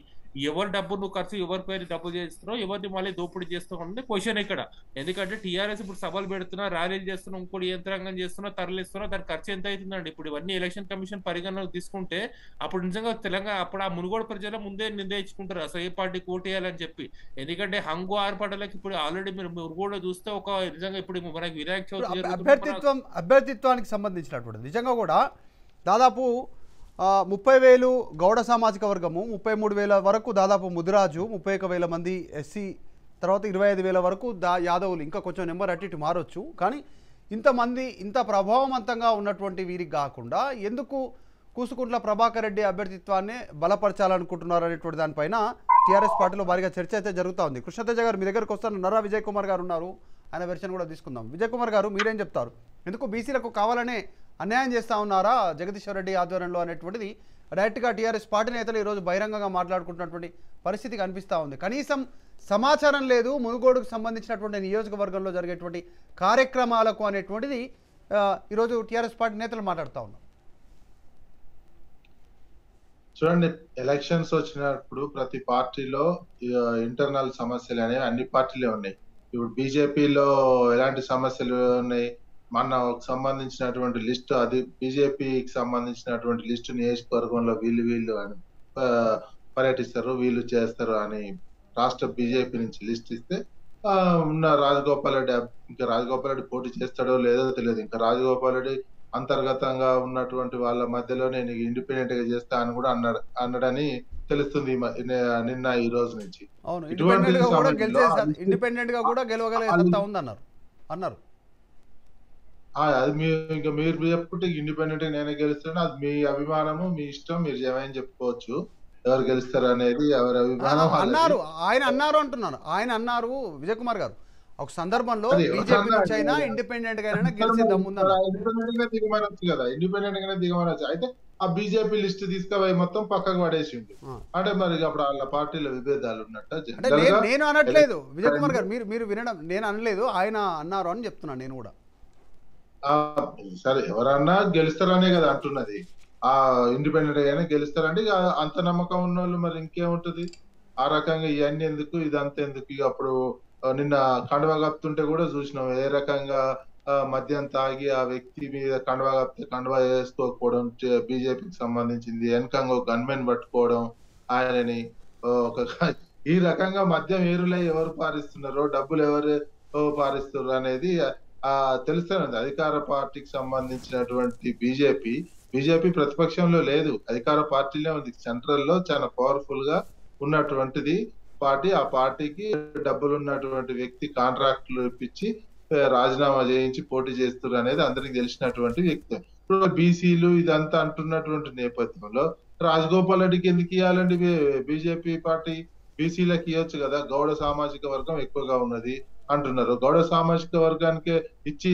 ఎవరి డబ్బు నువ్వు ఖర్చు ఎవరి పేరు డబ్బు చేస్తున్నావు, ఎవరిని మళ్ళీ దోపిడీ చేస్తున్నావు అంటే క్వశ్చన్ ఇక్కడ. ఎందుకంటే టీఆర్ఎస్ ఇప్పుడు సభలు పెడుతున్నా, ర్యాలీలు చేస్తున్నాం, ఇంకోటి యంత్రాంగం చేస్తున్నా, తరలిస్తున్నా, దాని ఖర్చు ఎంత అవుతుందండి. ఇప్పుడు ఇవన్నీ ఎలక్షన్ కమిషన్ పరిగణనకు తీసుకుంటే అప్పుడు నిజంగా తెలంగాణ అప్పుడు ఆ మునుగోడు ప్రజల ముందే నిర్ణయించుకుంటారు అసలు ఏ పార్టీకి ఓటు వేయాలని చెప్పి. ఎందుకంటే హంగు ఆర్పాటలకు ఇప్పుడు ఆల్రెడీ మీరు మునుగోడులో చూస్తే ఒక నిజంగా ఇప్పుడు మనకి వినాయక చవితి అభ్యర్థిత్వం అభ్యర్థిత్వానికి సంబంధించినటువంటి నిజంగా కూడా దాదాపు ముప్పై వేలు గౌడ సామాజిక వర్గము, ముప్పై మూడు వేల వరకు దాదాపు ముదిరాజు, ముప్పై ఒక వేల మంది ఎస్సీ, తర్వాత ఇరవై ఐదు వేల వరకు దా యాదవులు, ఇంకా కొంచెం నెంబర్ అటు ఇటు మారొచ్చు. కానీ ఇంతమంది ఇంత ప్రభావవంతంగా ఉన్నటువంటి వీరికి కాకుండా ఎందుకు కూసుకుంట్ల ప్రభాకర్ రెడ్డి అభ్యర్థిత్వాన్ని బలపరచాలనుకుంటున్నారు అనేటువంటి దానిపైన టీఆర్ఎస్ పార్టీలో భారీగా చర్చ అయితే జరుగుతూ ఉంది. కృష్ణతేజ గారు మీ దగ్గరకు వస్తాను, నర్రా విజయ్ కుమార్ గారు ఉన్నారు, ఆయన వెర్షన్ కూడా తీసుకుందాం. విజయ్ కుమార్ గారు మీరేం చెప్తారు, ఎందుకు బీసీలకు కావాలనే అన్యాయం చేస్తూ ఉన్నారా జగదీశ్వర్ రెడ్డి ఆధ్వర్యంలో అనేటువంటిది డైరెక్ట్గా టీఆర్ఎస్ పార్టీ నేతలు ఈరోజు బహిరంగంగా మాట్లాడుకుంటున్నటువంటి పరిస్థితి కనిపిస్తూ ఉంది. కనీసం సమాచారం లేదు మునుగోడుకు సంబంధించినటువంటి నియోజకవర్గంలో జరిగేటువంటి కార్యక్రమాలకు అనేటువంటిది ఈరోజు టీఆర్ఎస్ పార్టీ నేతలు మాట్లాడుతూ ఉన్నారు. చూడండి, ఎలక్షన్స్ వచ్చినప్పుడు ప్రతి పార్టీలో ఇంటర్నల్ సమస్యలు అనేవి అన్ని పార్టీలే ఉన్నాయి. ఇప్పుడు బీజేపీలో ఎలాంటి సమస్యలు ఉన్నాయి, మన సంబంధించినటువంటి లిస్టు అది బీజేపీకి సంబంధించినటువంటి లిస్టు నియోజకవర్గంలో వీళ్ళు వీళ్ళు అని పర్యటిస్తారు, వీళ్ళు చేస్తారు అని రాష్ట్ర బీజేపీ నుంచి లిస్ట్ ఇస్తే ఉన్న రాజగోపాల్ రెడ్డి, ఇంకా రాజగోపాల్ రెడ్డి పోటీ చేస్తాడో లేదో తెలియదు, ఇంకా రాజగోపాల్ రెడ్డి అంతర్గతంగా ఉన్నటువంటి వాళ్ళ మధ్యలో నేను ఇండిపెండెంట్ గా చేస్తా అని కూడా అన్నాడు అన్నాడని తెలుస్తుంది నిన్న ఈ రోజు నుంచి. అన్నారు అది మీ ఇంకా మీరు చెప్పుకుంటే ఇండిపెండెంట్ నేనే గెలుస్తాను, అది మీ అభిమానము మీ ఇష్టం, మీరు ఏమైనా చెప్పుకోవచ్చు, ఎవరు గెలుస్తారు అనేది ఎవరి అభిమానం అన్నారు ఆయన అన్నారు అంటున్నాను ఆయన అన్నారు విజయ్ కుమార్ గారు ఒక సందర్భంలో ఇండిపెండెంట్ గానే దిగమనొచ్చు కదా, ఇండిపెండెంట్ గానే దిగమనొచ్చు. అయితే ఆ బీజేపీ లిస్ట్ తీసుకుపోయి మొత్తం పక్కకు పడేసిండు అంటే మరి అప్పుడు వాళ్ళ పార్టీల విభేదాలు ఉన్నట్టు. నేను అనట్లేదు విజయ్ కుమార్ గారు, మీరు మీరు వినడం నేను అనలేదు, ఆయన అన్నారు అని చెప్తున్నాను నేను కూడా. సరే, ఎవరన్నా గెలుస్తారనే కదా అంటున్నది, ఆ ఇండిపెండెంట్ గానే గెలుస్తారంటే అంత నమ్మకం ఉన్న వాళ్ళు మరి ఇంకేముంటది ఆ రకంగా ఇవన్నీ ఎందుకు ఇదంతా ఎందుకు. ఇక అప్పుడు నిన్న కండువా కప్తుంటే కూడా చూసినాం ఏ రకంగా మద్యం తాగి ఆ వ్యక్తి మీద కండువా కప్తే కండువా వేసుకోకపోవడం, బీజేపీకి సంబంధించింది వెనకంగా గన్మెన్ పట్టుకోవడం ఆయనని, ఒక ఈ రకంగా మద్యం ఏరులై ఎవరు పారిస్తున్నారో డబ్బులు ఎవరు పారిస్తున్నారు అనేది ఆ తెలుస్తానండి. అధికార పార్టీకి సంబంధించినటువంటి బీజేపీ బీజేపీ ప్రతిపక్షంలో లేదు, అధికార పార్టీలో ఉంది, సెంట్రల్ లో చాలా పవర్ఫుల్ గా ఉన్నటువంటిది పార్టీ. ఆ పార్టీకి డబ్బులు ఉన్నటువంటి వ్యక్తి కాంట్రాక్టులు ఇప్పించి రాజీనామా చేయించి పోటీ చేస్తున్నారు అనేది అందరికి తెలిసినటువంటి వ్యక్తి. ఇప్పుడు బీసీలు ఇదంతా అంటున్నటువంటి నేపథ్యంలో రాజగోపాల్ రెడ్డికి ఎందుకు ఇవ్వాలండి బీజేపీ పార్టీ, బీసీలకు ఇవ్వచ్చు కదా, గౌడ సామాజిక వర్గం ఎక్కువగా ఉన్నది అంటున్నారు. గౌడ సామాజిక వర్గానికి ఇచ్చి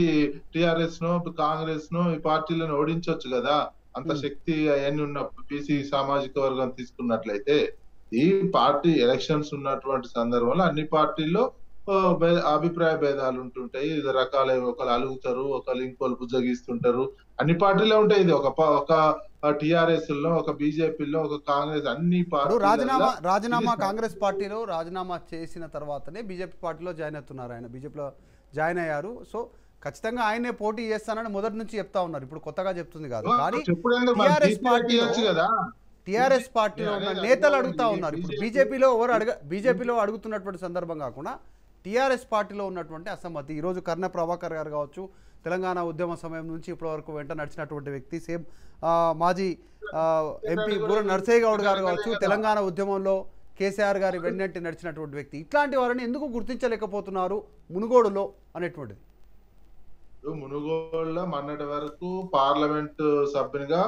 టిఆర్ఎస్ ను కాంగ్రెస్ ను ఈ పార్టీలను ఓడించవచ్చు కదా, అంత శక్తి అవన్నీ ఉన్నప్పుడు బీసీ సామాజిక వర్గం తీసుకున్నట్లయితే. ఈ పార్టీ ఎలక్షన్స్ ఉన్నటువంటి సందర్భంలో అన్ని పార్టీల్లో అభిప్రాయ భేదాలు ఉంటుంటాయి. వివిధ రకాల ఒకరు అలుగుతారు, ఒకరు ఇంకోళ్ళు బుజ్జగిస్తుంటారు. అన్ని పార్టీలో ఉంటాయి. ఇది ఒక టిఆర్ఎస్ లో, ఒక బీజేపీలో, ఒక కాంగ్రెస్, అన్ని పార్టీలు రాజీనామా రాజీనామా కాంగ్రెస్ పార్టీలో రాజీనామా చేసిన తర్వాతనే బీజేపీ పార్టీలో జాయిన్ అవుతున్నారు. ఆయన బీజేపీలో జాయిన్ అయ్యారు. సో ఖచ్చితంగా ఆయనే పోటీ చేస్తానని మొదటి నుంచి చెప్తా ఉన్నారు. ఇప్పుడు కొత్తగా చెప్తుంది కాదు. కానీ టిఆర్ఎస్ పార్టీ కదా, టిఆర్ఎస్ పార్టీలో ఉన్న నేతలు అడుగుతా ఉన్నారు. ఇప్పుడు బీజేపీలో ఎవరు అడగ బీజేపీలో అడుగుతున్నటువంటి సందర్భం కాకుండా టీఆర్ఎస్ పార్టీలో ఉన్నటువంటి అసమ్మతి. ఈరోజు కర్ణ ప్రభాకర్ గారు కావచ్చు, తెలంగాణ ఉద్యమ సమయం నుంచి ఇప్పటి వరకు వెంట నడిచినటువంటి వ్యక్తి, సేమ్ మాజీ ఎంపీ బూరా నర్సయ్య గౌడ్ గారు కావచ్చు, తెలంగాణ ఉద్యమంలో కేసీఆర్ గారి వెన్నంటి నడిచినటువంటి వ్యక్తి, ఇట్లాంటి వారిని ఎందుకు గుర్తించలేకపోతున్నారు మునుగోడులో అనేటువంటిది. మునుగోడులో మొన్నటి వరకు పార్లమెంటు సభ్యునిగా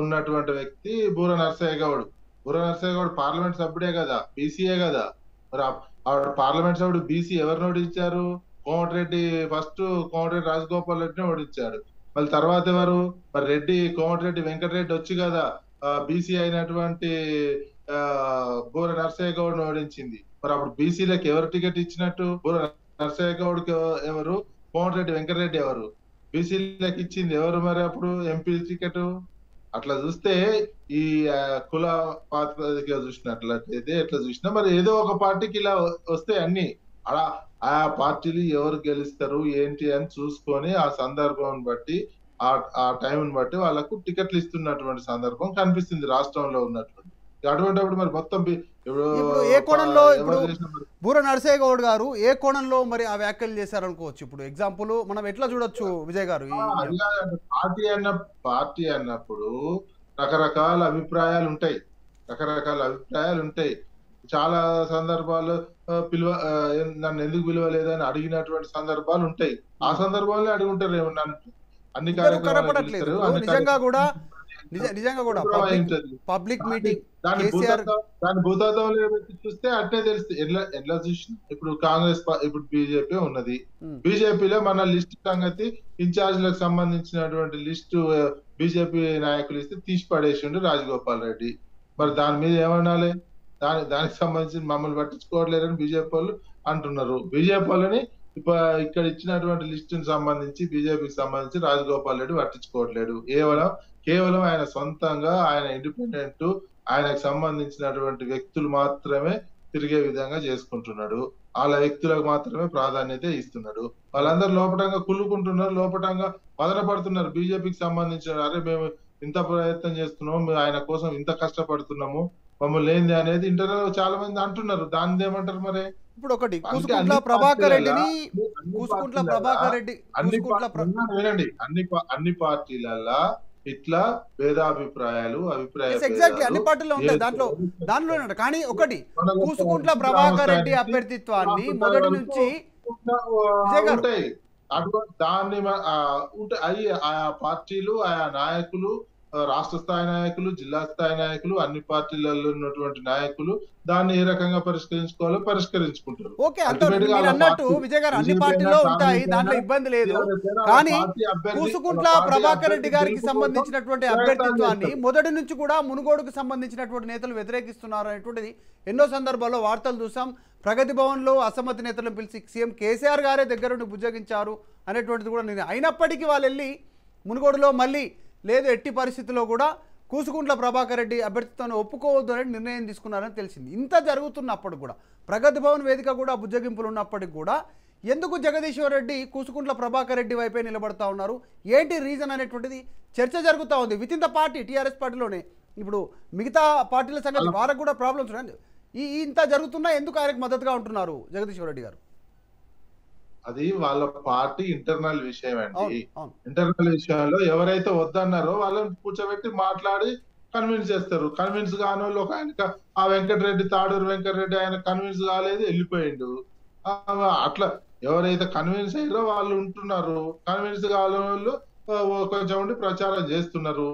ఉన్నటువంటి వ్యక్తి బూరా నర్సయ్య గౌడ్. బూరా నర్సయ్య గౌడ్ పార్లమెంట్ సభ్యుడే కదా, బీసీఏ కదా. మరి ఆవిడ పార్లమెంట్ సభ్యుడు బీసీ ఎవరిని ఓడించారు? కోమటిరెడ్డి ఫస్ట్ కోమటిరెడ్డి రాజగోపాల్ రెడ్డిని ఓడించాడు. మళ్ళీ తర్వాత ఎవరు? మరి రెడ్డి కోమటిరెడ్డి వెంకటరెడ్డి వచ్చి కదా బీసీ అయినటువంటి బూరా నర్సయ్య గౌడ్ ను ఓడించింది. మరి అప్పుడు బీసీలకు ఎవరు టికెట్ ఇచ్చినట్టు? బూరా నర్సయ్య గౌడ్ ఎవరు, కోమటిరెడ్డి వెంకటరెడ్డి ఎవరు? బీసీలకు ఇచ్చింది ఎవరు? మరి అప్పుడు ఎంపీ టికెట్. అట్లా చూస్తే ఈ కుల పాత్రిగా చూసినట్లయితే ఎట్లా చూసినా మరి ఏదో ఒక పార్టీకి ఇలా వస్తే అన్ని అలా ఆ పార్టీలు ఎవరు గెలుస్తారు ఏంటి అని చూసుకొని ఆ సందర్భం బట్టి ఆ ఆ టైంని బట్టి వాళ్ళకు టికెట్లు ఇస్తున్నటువంటి సందర్భం కనిపిస్తుంది రాష్ట్రంలో ఉన్నటువంటి. అటువంటిప్పుడు మరి మొత్తం ఇప్పుడు ఏ కోణంలో బూరా నర్సయ్య గౌడ్ గారు ఏ కోణంలో మరి ఆ వ్యాఖ్యలు చేశారు అనుకోవచ్చు. ఇప్పుడు ఎగ్జాంపుల్ మనం ఎట్లా చూడొచ్చు విజయ్ గారు? పార్టీ అన్న పార్టీ అన్నప్పుడు రకరకాల అభిప్రాయాలు ఉంటాయి, రకరకాల అభిప్రాయాలు ఉంటాయి. చాలా సందర్భాలు పిలువ నన్ను ఎందుకు పిలువలేదని అడిగినటువంటి సందర్భాలు ఉంటాయి. ఆ సందర్భాల్లో అడుగుంటారు ఏమన్నా అన్ని కనపడట్లేదు నిజంగా కూడా నిజంగా కూడా పబ్లిక్ మీటింగ్ దాని భూతాతంలో చూస్తే అట్టే తెలుస్తుంది. ఎట్లా ఎట్లా చూసిన ఇప్పుడు కాంగ్రెస్ ఇప్పుడు బీజేపీ ఉన్నది. బీజేపీలో మన లిస్ట్ సంగతి ఇన్ఛార్జ్లకు సంబంధించినటువంటి లిస్టు బీజేపీ నాయకులు ఇస్తే తీసి పడేసిండు రాజగోపాల్ రెడ్డి. మరి దాని మీద ఏమనాలి? దాని దానికి సంబంధించి మమ్మల్ని పట్టించుకోవట్లేదని బీజేపీ వాళ్ళు అంటున్నారు. బీజేపీ వాళ్ళని ఇక్కడ ఇచ్చినటువంటి లిస్టుని సంబంధించి బీజేపీకి సంబంధించి రాజగోపాల్ రెడ్డి పట్టించుకోవట్లేదు. కేవలం కేవలం ఆయన సొంతంగా ఆయన ఇండిపెండెంట్ ఆయనకు సంబంధించినటువంటి వ్యక్తులు మాత్రమే తిరిగే విధంగా చేసుకుంటున్నాడు. వాళ్ళ వ్యక్తులకు మాత్రమే ప్రాధాన్యత ఇస్తున్నాడు. వాళ్ళందరూ లోపటంగా కులుకుంటున్నారు, లోపటంగా మదన పడుతున్నారు. బీజేపీకి సంబంధించిన అరే మేము ఇంత ప్రయత్నం చేస్తున్నాము, మేము ఆయన కోసం ఇంత కష్టపడుతున్నాము, మమ్మల్ని ఏంది అనేది ఇంటర్నల్ చాలా మంది అంటున్నారు. దాన్ని ఏమంటారు మరి? ఇప్పుడు ఒకటి కుసుకుంట్ల ప్రభాకర్ రెడ్డిని కుసుకుంట్ల ప్రభాకర్ రెడ్డి వినండి, అన్ని అన్ని పార్టీలల్లా ఇట్లా భేదాభిప్రాయాలు అభిప్రాయాలు ఎగ్జాక్ట్లీ అన్ని పార్టీల్లో ఉంటాయి. దాంట్లో దానిలోనే కానీ ఒకటి కుసుకుంట్ల ప్రభాకర్ రెడ్డి అభ్యర్థిత్వాన్ని మొదటి నుంచి ఉంటాయి. దాన్ని అవి ఆయా పార్టీలు ఆయా నాయకులు, రాష్ట్ర స్థాయి నాయకులు, జిల్లా స్థాయి నాయకులు, అన్ని పార్టీలలో ఉన్నటువంటి నాయకులు దాన్ని ఏ రకంగా పరిష్కరించుకోవాలో పరిష్కరించుకుంటారు. ఓకే, అన్నట్టు విజయ్ గారు అన్ని పార్టీలో ఉంటాయి, దాంట్లో ఇబ్బంది లేదు. కానీ కుసుకుంట్ల ప్రభాకర్ రెడ్డి గారికి సంబంధించినటువంటి అభ్యర్థిత్వాన్ని మొదటి నుంచి కూడా మునుగోడుకు సంబంధించినటువంటి నేతలు వ్యతిరేకిస్తున్నారు అనేటువంటిది ఎన్నో సందర్భాల్లో వార్తలు చూసాం. ప్రగతి భవన్ లో అసమ్మతి నేతలను పిలిచి సీఎం కేసీఆర్ గారే దగ్గరుండి బుజ్జగించారు అనేటువంటిది కూడా నేను అయినప్పటికీ వాళ్ళు వెళ్ళి మునుగోడులో మళ్ళీ లేదు ఎట్టి పరిస్థితుల్లో కూడా కుసుకుంట్ల ప్రభాకర్ రెడ్డి అభ్యర్థిత్వాన్ని ఒప్పుకోవద్దు అని నిర్ణయం తీసుకున్నారని తెలిసింది. ఇంత జరుగుతున్నప్పుడు కూడా ప్రగతి భవన్ వేదిక కూడా బుజ్జగింపులు ఉన్నప్పటికీ కూడా ఎందుకు జగదీశ్వర్ రెడ్డి కుసుకుంట్ల ప్రభాకర్ రెడ్డి వైపే నిలబడతా ఉన్నారు, ఏంటి రీజన్ అనేటువంటిది చర్చ జరుగుతూ ఉంది with in the party TRS పార్టీలోనే. ఇప్పుడు మిగతా పార్టీల సంగతి వారికి కూడా ప్రాబ్లమ్స్ ఉన్నాయి. ఈ ఇంత జరుగుతున్నా ఎందుకు ఆయనకు మద్దతుగా ఉంటున్నారు జగదీశ్వర్ రెడ్డి గారు? అది వాళ్ళ పార్టీ ఇంటర్నల్ విషయం అండి. ఇంటర్నల్ విషయంలో ఎవరైతే వద్దన్నారో వాళ్ళని కూర్చోబెట్టి మాట్లాడి కన్విన్స్ చేస్తారు. కన్విన్స్ కాని వాళ్ళు ఒక ఆయన ఆ వెంకటరెడ్డి తాడూరు వెంకటరెడ్డి ఆయన కన్విన్స్ కాలేదు, వెళ్ళిపోయిండు. అట్లా ఎవరైతే కన్విన్స్ అయ్యారో వాళ్ళు ఉంటున్నారు, కన్విన్స్ కాని వాళ్ళు కొంచెం ఉండి ప్రచారం చేస్తున్నారు.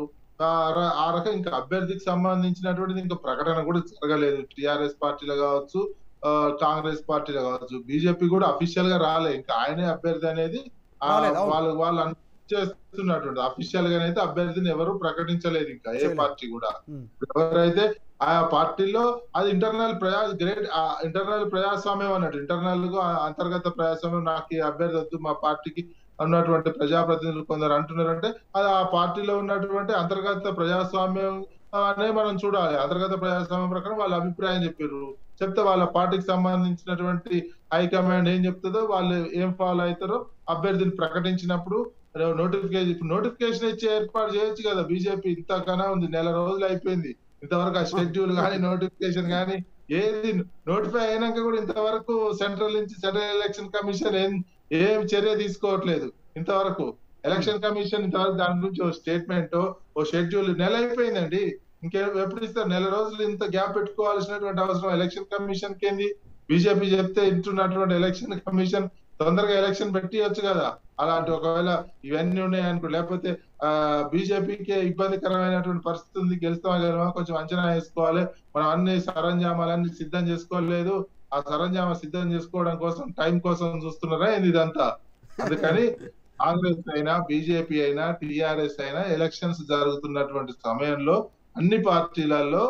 ఆ రకం ఇంకా అభ్యర్థికి సంబంధించినటువంటిది ఇంకా ప్రకటన కూడా జరగలేదు. టీఆర్ఎస్ పార్టీలో కావచ్చు, కాంగ్రెస్ పార్టీలో కావచ్చు, బీజేపీ కూడా అఫీషియల్ గా రాలే. ఇంకా ఆయనే అభ్యర్థి అనేది వాళ్ళు వాళ్ళు చేస్తున్నటువంటి అఫీషియల్ గానైతే అభ్యర్థిని ఎవరు ప్రకటించలేదు. ఇంకా ఏ పార్టీ కూడా ఎవరైతే ఆయా పార్టీల్లో అది ఇంటర్నల్ ప్రజా గ్రేట్ ఇంటర్నల్ ప్రజాస్వామ్యం అన్నట్టు ఇంటర్నల్ గా అంతర్గత ప్రజాస్వామ్యం నాకు అభ్యర్థి వద్దు మా పార్టీకి అన్నటువంటి ప్రజాప్రతినిధులు కొందరు అంటున్నారంటే అది ఆ పార్టీలో ఉన్నటువంటి అంతర్గత ప్రజాస్వామ్యం అనే మనం చూడాలి. అంతర్గత ప్రజాస్వామ్యం ప్రకారం వాళ్ళ అభిప్రాయం చెప్పారు, చెప్తే వాళ్ళ పార్టీకి సంబంధించినటువంటి హైకమాండ్ ఏం చెప్తుందో వాళ్ళు ఏం ఫాలో అవుతారో అభ్యర్థిని ప్రకటించినప్పుడు నోటిఫికేషన్ ఇప్పుడు నోటిఫికేషన్ ఇచ్చి ఏర్పాటు చేయొచ్చు కదా. బీజేపీ ఇంతకన్నా ఉంది, నెల రోజులు అయిపోయింది, ఇంతవరకు ఆ షెడ్యూల్ కానీ నోటిఫికేషన్ కానీ ఏది నోటిఫై అయినాక కూడా ఇంతవరకు సెంట్రల్ నుంచి సెంట్రల్ ఎలక్షన్ కమిషన్ ఏం ఏం చర్య తీసుకోవట్లేదు. ఇంతవరకు ఎలక్షన్ కమిషన్ ఇంతవరకు దాని గురించి ఓ స్టేట్మెంట్ ఓ షెడ్యూల్ నెల అయిపోయిందండి, ఇంకే ఎప్పుడు ఇస్తారు? నెల రోజులు ఇంత గ్యాప్ పెట్టుకోవాల్సినటువంటి అవసరం ఎలక్షన్ కమిషన్ కింది. బీజేపీ చెప్తే ఇంటున్నటువంటి ఎలక్షన్ కమిషన్ తొందరగా ఎలక్షన్ పెట్టియొచ్చు కదా. అలాంటి ఒకవేళ ఇవన్నీ ఉన్నాయనుకో, లేకపోతే ఆ బీజేపీకి ఇబ్బందికరమైనటువంటి పరిస్థితి ఉంది, గెలుస్తామా గెలవా కొంచెం అంచనా వేసుకోవాలి. మనం అన్ని సరంజామాలన్నీ సిద్ధం చేసుకోలేదు, ఆ సరంజామా సిద్ధం చేసుకోవడం కోసం టైం కోసం చూస్తున్నారా ఏంది ఇదంతా? అందుకని కాంగ్రెస్ అయినా బీజేపీ అయినా టీఆర్ఎస్ అయినా ఎలక్షన్స్ జరుగుతున్నటువంటి సమయంలో అన్ని పార్టీలలో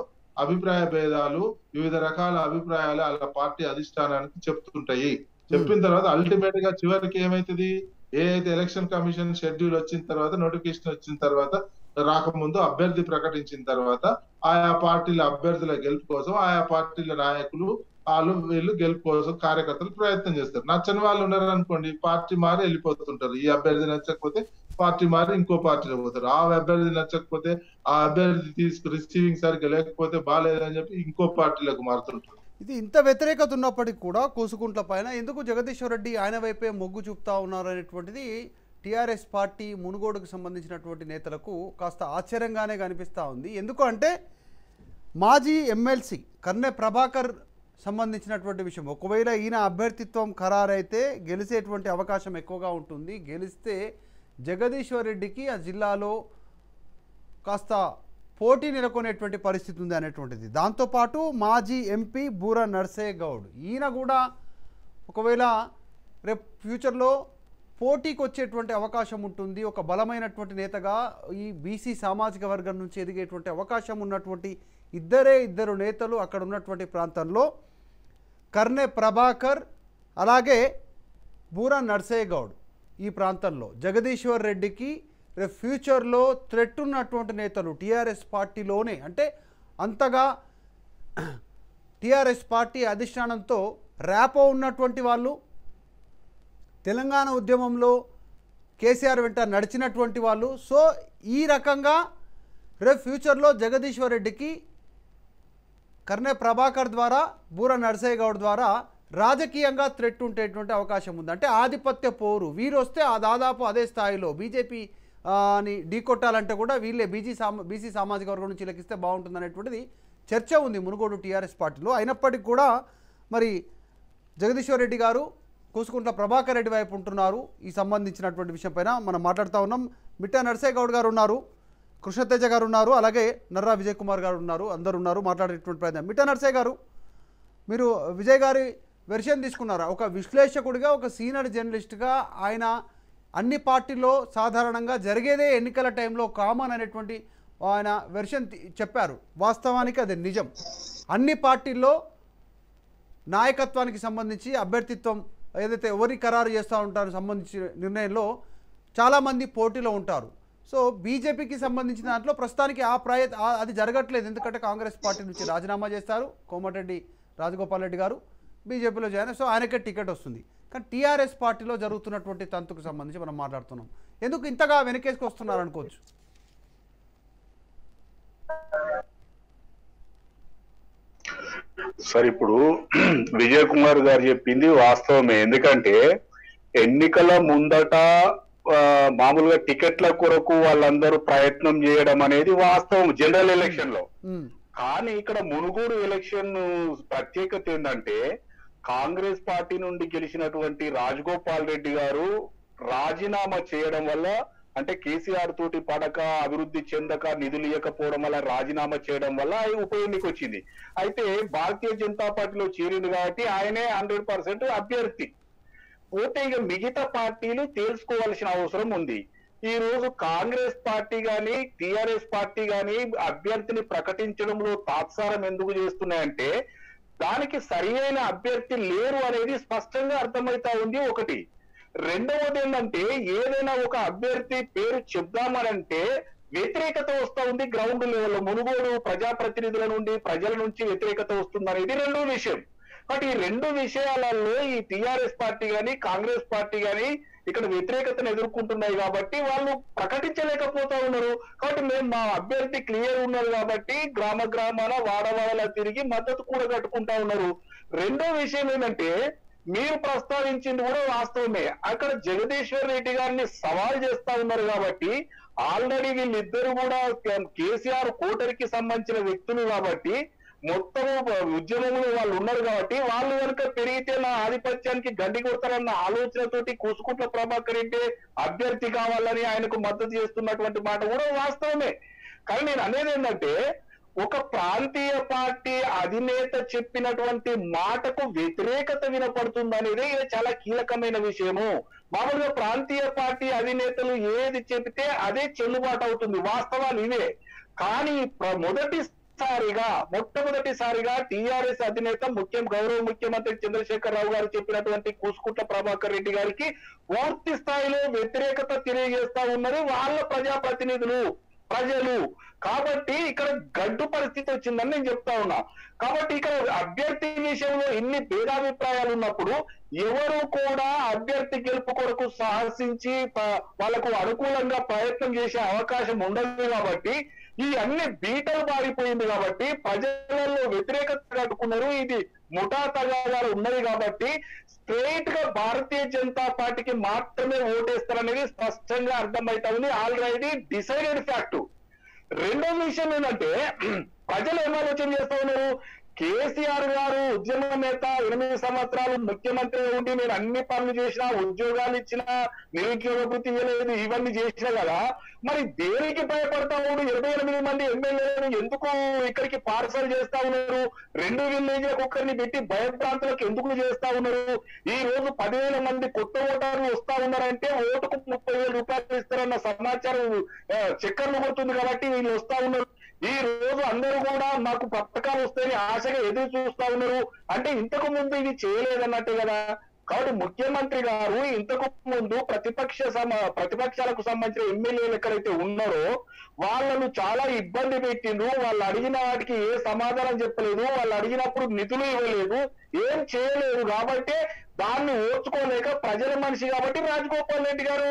అభిప్రాయ భేదాలు వివిధ రకాల అభిప్రాయాలు అలా పార్టీ అధిష్టానానికి చెప్తుంటాయి. చెప్పిన తర్వాత అల్టిమేట్ గా చివరికి ఏమైతుంది, ఏ అయితే ఎలక్షన్ కమిషన్ షెడ్యూల్ వచ్చిన తర్వాత నోటిఫికేషన్ వచ్చిన తర్వాత రాకముందు అభ్యర్థి ప్రకటించిన తర్వాత ఆయా పార్టీల అభ్యర్థుల గెలుపు కోసం ఆయా పార్టీల నాయకులు వాళ్ళు వీళ్ళు గెలుపు కోసం కార్యకర్తలు ప్రయత్నం చేస్తారు. నచ్చని వాళ్ళు ఉన్నారనుకోండి, పార్టీ మారి వెళ్ళిపోతుంటారు. ఈ అభ్యర్థి నచ్చకపోతే పార్టీ మారి ఇంకో పార్టీలో పోతారు, ఆ అభ్యర్థి నచ్చకపోతే ఆ అభ్యర్థి తీసుకు రిసీవింగ్ సరిగ్గా లేకపోతే బాగాలేదని చెప్పి ఇంకో పార్టీలకు మారుతుంటారు. ఇది ఇంత వ్యతిరేకత ఉన్నప్పటికీ కూడా కోసుకుంట్ల పైన ఎందుకు జగదీశ్వర్ రెడ్డి ఆయన వైపే మొగ్గు చూపుతా ఉన్నారు అనేటువంటిది టీఆర్ఎస్ పార్టీ మునుగోడుకు సంబంధించినటువంటి నేతలకు కాస్త ఆశ్చర్యంగానే కనిపిస్తూ ఉంది. ఎందుకు అంటే మాజీ ఎమ్మెల్సీ కన్నె ప్రభాకర్ సంబంధించినటువంటి విషయం, ఒకవేళ ఈయన అభ్యర్థిత్వం ఖరారైతే గెలిచేటువంటి అవకాశం ఎక్కువగా ఉంటుంది. గెలిస్తే జగదీశ్వర్ రెడ్డికి ఆ జిల్లాలో కాస్త పోటీ నెలకొనేటువంటి పరిస్థితి ఉంది అనేటువంటిది. దాంతోపాటు మాజీ ఎంపీ బూరా నర్సయ్య గౌడ్, ఈయన కూడా ఒకవేళ రేపు ఫ్యూచర్లో పోటీకి వచ్చేటువంటి అవకాశం ఉంటుంది. ఒక బలమైనటువంటి నేతగా ఈ బీసీ సామాజిక వర్గం నుంచి ఎదిగేటువంటి అవకాశం ఉన్నటువంటి ఇద్దరే ఇద్దరు నేతలు అక్కడ ఉన్నటువంటి ప్రాంతంలో కర్నె ప్రభాకర్ అలాగే బూరా నర్సయ్య గౌడ్. ఈ ప్రాంతంలో జగదీశ్వర్ రెడ్డికి రేపు ఫ్యూచర్లో థ్రెట్ ఉన్నటువంటి నేతలు టీఆర్ఎస్ పార్టీలోనే, అంటే అంతగా టీఆర్ఎస్ పార్టీ అధిష్టానంతో ర్యాపో ఉన్నటువంటి వాళ్ళు, తెలంగాణ ఉద్యమంలో కేసీఆర్ వెంట నడిచినటువంటి వాళ్ళు. సో ఈ రకంగా రేపు ఫ్యూచర్లో జగదీశ్వర్ రెడ్డికి కర్నె ప్రభాకర్ ద్వారా బూరా నర్సయ్య గౌడ్ ద్వారా రాజకీయంగా థ్రెట్ ఉండేటువంటి అవకాశం ఉంది. అంటే ఆధిపత్య పోరు వీరు వస్తే ఆ దాదాపు అదే స్థాయిలో బీజేపీ అని ఢీకొట్టాలంటే కూడా వీళ్ళే బీజీ సామా బీసీ సామాజిక వర్గం నుంచి లెక్కిస్తే బాగుంటుంది అనేటువంటిది చర్చ ఉంది మునుగోడు టీఆర్ఎస్ పార్టీలో. అయినప్పటికీ కూడా మరి జగదీశ్వర్ రెడ్డి గారు కోసుకుంట్ల ప్రభాకర్ రెడ్డి వైపు ఉంటున్నారు. ఈ సంబంధించినటువంటి విషయంపైన మనం మాట్లాడుతూ ఉన్నాం. మిట్టా నర్సయ్య గౌడ్ గారు ఉన్నారు, కృష్ణతేజ గారు ఉన్నారు, అలాగే నర్రా విజయ్ కుమార్ గారు ఉన్నారు, అందరు ఉన్నారు మాట్లాడేటువంటి ప్రయత్నం. మిట్టా నర్సయ్య గారు, మీరు విజయ్ గారి వెర్షన్ తీసుకున్నారా? ఒక విశ్లేషకుడిగా, ఒక సీనియర్ జర్నలిస్ట్గా ఆయన అన్ని పార్టీల్లో సాధారణంగా జరిగేదే ఎన్నికల టైంలో కామన్ అనేటువంటి ఆయన వెర్షన్ చెప్పారు. వాస్తవానికి అది నిజం. అన్ని పార్టీల్లో నాయకత్వానికి సంబంధించి అభ్యర్థిత్వం ఏదైతే ఎవరి ఖరారు చేస్తూ ఉంటారో సంబంధించిన నిర్ణయంలో చాలామంది పోటీలో ఉంటారు. సో బీజేపీకి సంబంధించిన దాంట్లో ప్రస్తుతానికి ఆ ప్రయ అది జరగట్లేదు. ఎందుకంటే కాంగ్రెస్ పార్టీ నుంచి రాజీనామా చేస్తారు కోమటిరెడ్డి రాజగోపాల్ రెడ్డి గారు, బీజేపీలో జాయిన్, సో ఆయనకే టికెట్ వస్తుంది. కానీ టీఆర్ఎస్ పార్టీలో జరుగుతున్నటువంటి తంతుకు సంబంధించి మనం మాట్లాడుతున్నాం. ఎందుకు ఇంతగా వెనకేసుకు వస్తున్నారు అనుకోవచ్చు? సార్ ఇప్పుడు విజయ్ కుమార్ గారు చెప్పింది వాస్తవమే. ఎందుకంటే ఎన్నికల ముందట మామూలుగా టికెట్ల కొరకు వాళ్ళందరూ ప్రయత్నం చేయడం అనేది వాస్తవం జనరల్ ఎలక్షన్ లో. కానీ ఇక్కడ మునుగోడు ఎలక్షన్ ప్రత్యేకత ఏంటంటే కాంగ్రెస్ పార్టీ నుండి గెలిచినటువంటి రాజగోపాల్ రెడ్డి గారు రాజీనామా చేయడం వల్ల, అంటే కేసీఆర్ తోటి పడక అభివృద్ధి చెందక నిధులు ఇవ్వకపోవడం వల్ల రాజీనామా చేయడం వల్ల ఆయన ఉప ఎన్నిక వచ్చింది. అయితే భారతీయ జనతా పార్టీలో చేరింది కాబట్టి ఆయనే హండ్రెడ్ పర్సెంట్ అభ్యర్థి. పోతే ఇక మిగతా పార్టీలు తెలుసుకోవాల్సిన అవసరం ఉంది. కాంగ్రెస్ పార్టీ గాని టిఆర్ఎస్ పార్టీ గాని అభ్యర్థిని ప్రకటించడంలో తాత్సారం ఎందుకు చేస్తున్నాయంటే దానికి సరైన అభ్యర్థి లేరు అనేది స్పష్టంగా అర్థమవుతా ఉంది ఒకటి. రెండవది ఏంటంటే ఏదైనా ఒక అభ్యర్థి పేరు చెప్దామనంటే వ్యతిరేకత వస్తూ ఉంది గ్రౌండ్ లెవెల్లో మునుగోడు ప్రజాప్రతినిధుల నుండి ప్రజల నుంచి వ్యతిరేకత వస్తుంది అనేది రెండో విషయం. బట్ ఈ రెండు విషయాలలో ఈ టిఆర్ఎస్ పార్టీ కానీ కాంగ్రెస్ పార్టీ కానీ ఇక్కడ వ్యతిరేకతను ఎదుర్కొంటున్నాయి కాబట్టి వాళ్ళు ప్రకటించలేకపోతా ఉన్నారు. కాబట్టి మేము మా అభ్యర్థి క్లియర్ ఉన్నారు కాబట్టి గ్రామ గ్రామాల వాడవాడలా తిరిగి మద్దతు కూడా కట్టుకుంటా ఉన్నారు. రెండో విషయం ఏంటంటే మీరు ప్రస్తావించింది కూడా వాస్తవమే, అక్కడ జగదీశ్వర్ రెడ్డి గారిని సవాల్ చేస్తా ఉన్నారు కాబట్టి ఆల్రెడీ వీళ్ళిద్దరు కూడా కేసీఆర్ కోటరికి సంబంధించిన వ్యక్తులు కాబట్టి మొత్తము ఉద్యమంలో వాళ్ళు ఉన్నారు కాబట్టి వాళ్ళు కనుక పెరిగితే నా ఆధిపత్యానికి గడ్డి కొడతారన్న ఆలోచనతోటి కుసుకుంట్ల ప్రభాకర్ రెడ్డి అభ్యర్థి కావాలని ఆయనకు మద్దతు చేస్తున్నటువంటి మాట కూడా వాస్తవమే. కానీ నేను అనేది ఏంటంటే ఒక ప్రాంతీయ పార్టీ అధినేత చెప్పినటువంటి మాటకు వ్యతిరేకత వినపడుతుంది అనేది ఇది చాలా కీలకమైన విషయము. మామూలుగా ప్రాంతీయ పార్టీ అధినేతలు ఏది చెబితే అదే చెల్లుబాటు అవుతుంది, వాస్తవాలు ఇవే. కానీ మొదటి సారిగా మొట్టమొదటిసారిగా టీఆర్ఎస్ అధినేత ముఖ్యం గౌరవ ముఖ్యమంత్రి చంద్రశేఖర్ రావు గారు చెప్పినటువంటి కుసుకుంట్ల ప్రభాకర్ రెడ్డి గారికి పూర్తి స్థాయిలో వ్యతిరేకత తెలియజేస్తా ఉన్నారు వాళ్ళ ప్రజాప్రతినిధులు ప్రజలు. కాబట్టి ఇక్కడ గడ్డు పరిస్థితి వచ్చిందని నేను చెప్తా ఉన్నా. కాబట్టి ఇక్కడ అభ్యర్థి విషయంలో ఇన్ని భేదాభిప్రాయాలు ఉన్నప్పుడు ఎవరు కూడా అభ్యర్థి గెలుపు కొరకు సాహసించి వాళ్ళకు అనుకూలంగా ప్రయత్నం చేసే అవకాశం ఉండదు కాబట్టి ఈ అన్ని బీటలు పారిపోయింది కాబట్టి ప్రజలలో వ్యతిరేకత కట్టుకున్నారు. ఇది ముఠా తగాదాలు ఉన్నాయి కాబట్టి స్ట్రెయిట్ గా భారతీయ జనతా పార్టీకి మాత్రమే ఓటేస్తారనేది స్పష్టంగా అర్థమవుతా ఉంది, ఆల్రెడీ డిసైడెడ్ ఫ్యాక్ట్. రెండో విషయం ఏంటంటే ప్రజలు ఏం ఆలోచన చేస్తా ఉన్నారు, కేసీఆర్ గారు ఉద్యమ నేత ఎనిమిది సంవత్సరాలు ముఖ్యమంత్రి ఉండి నేను అన్ని పనులు చేసినా ఉద్యోగాలు ఇచ్చినా నిరుద్యోగ వృత్తి ఇవ్వలేదు ఇవన్నీ చేసినా కదా మరి దేనికి భయపడతా ఉన్నారు, ఇరవై ఎనిమిది మంది ఎమ్మెల్యేలను ఎందుకు ఇక్కడికి పార్సల్ చేస్తా ఉన్నారు, రెండు విలేజ్లకు ఒక్కరిని పెట్టి భయప్రాంతాలకు ఎందుకు చేస్తా ఉన్నారు, ఈ రోజు పదివేల మంది కొత్త ఓటర్లు వస్తా ఉన్నారంటే ఓటుకు ముప్పై వేల రూపాయలు ఇస్తారన్న సమాచారం చక్కర్లు కొడుతుంది కాబట్టి వీళ్ళు వస్తా ఉన్నారు, ఈ రోజు అందరూ కూడా మాకు పథకాలు వస్తాయని ఆశగా ఎదురు చూస్తా ఉన్నారు అంటే ఇంతకు ముందు ఇది చేయలేదన్నట్టే కదా. కాబట్టి ముఖ్యమంత్రి గారు ఇంతకు ముందు ప్రతిపక్ష ప్రతిపక్షాలకు సంబంధించిన ఎమ్మెల్యేలు ఎక్కడైతే ఉన్నారో వాళ్ళను చాలా ఇబ్బంది పెట్టిండ్రు, వాళ్ళు అడిగిన వాటికి ఏ సమాధానం చెప్పలేదు, వాళ్ళు అడిగినప్పుడు నిధులు ఇవ్వలేదు, ఏం చేయలేదు కాబట్టి దాన్ని ఓర్చుకోలేక ప్రజల మనిషి కాబట్టి రాజగోపాల్ రెడ్డి గారు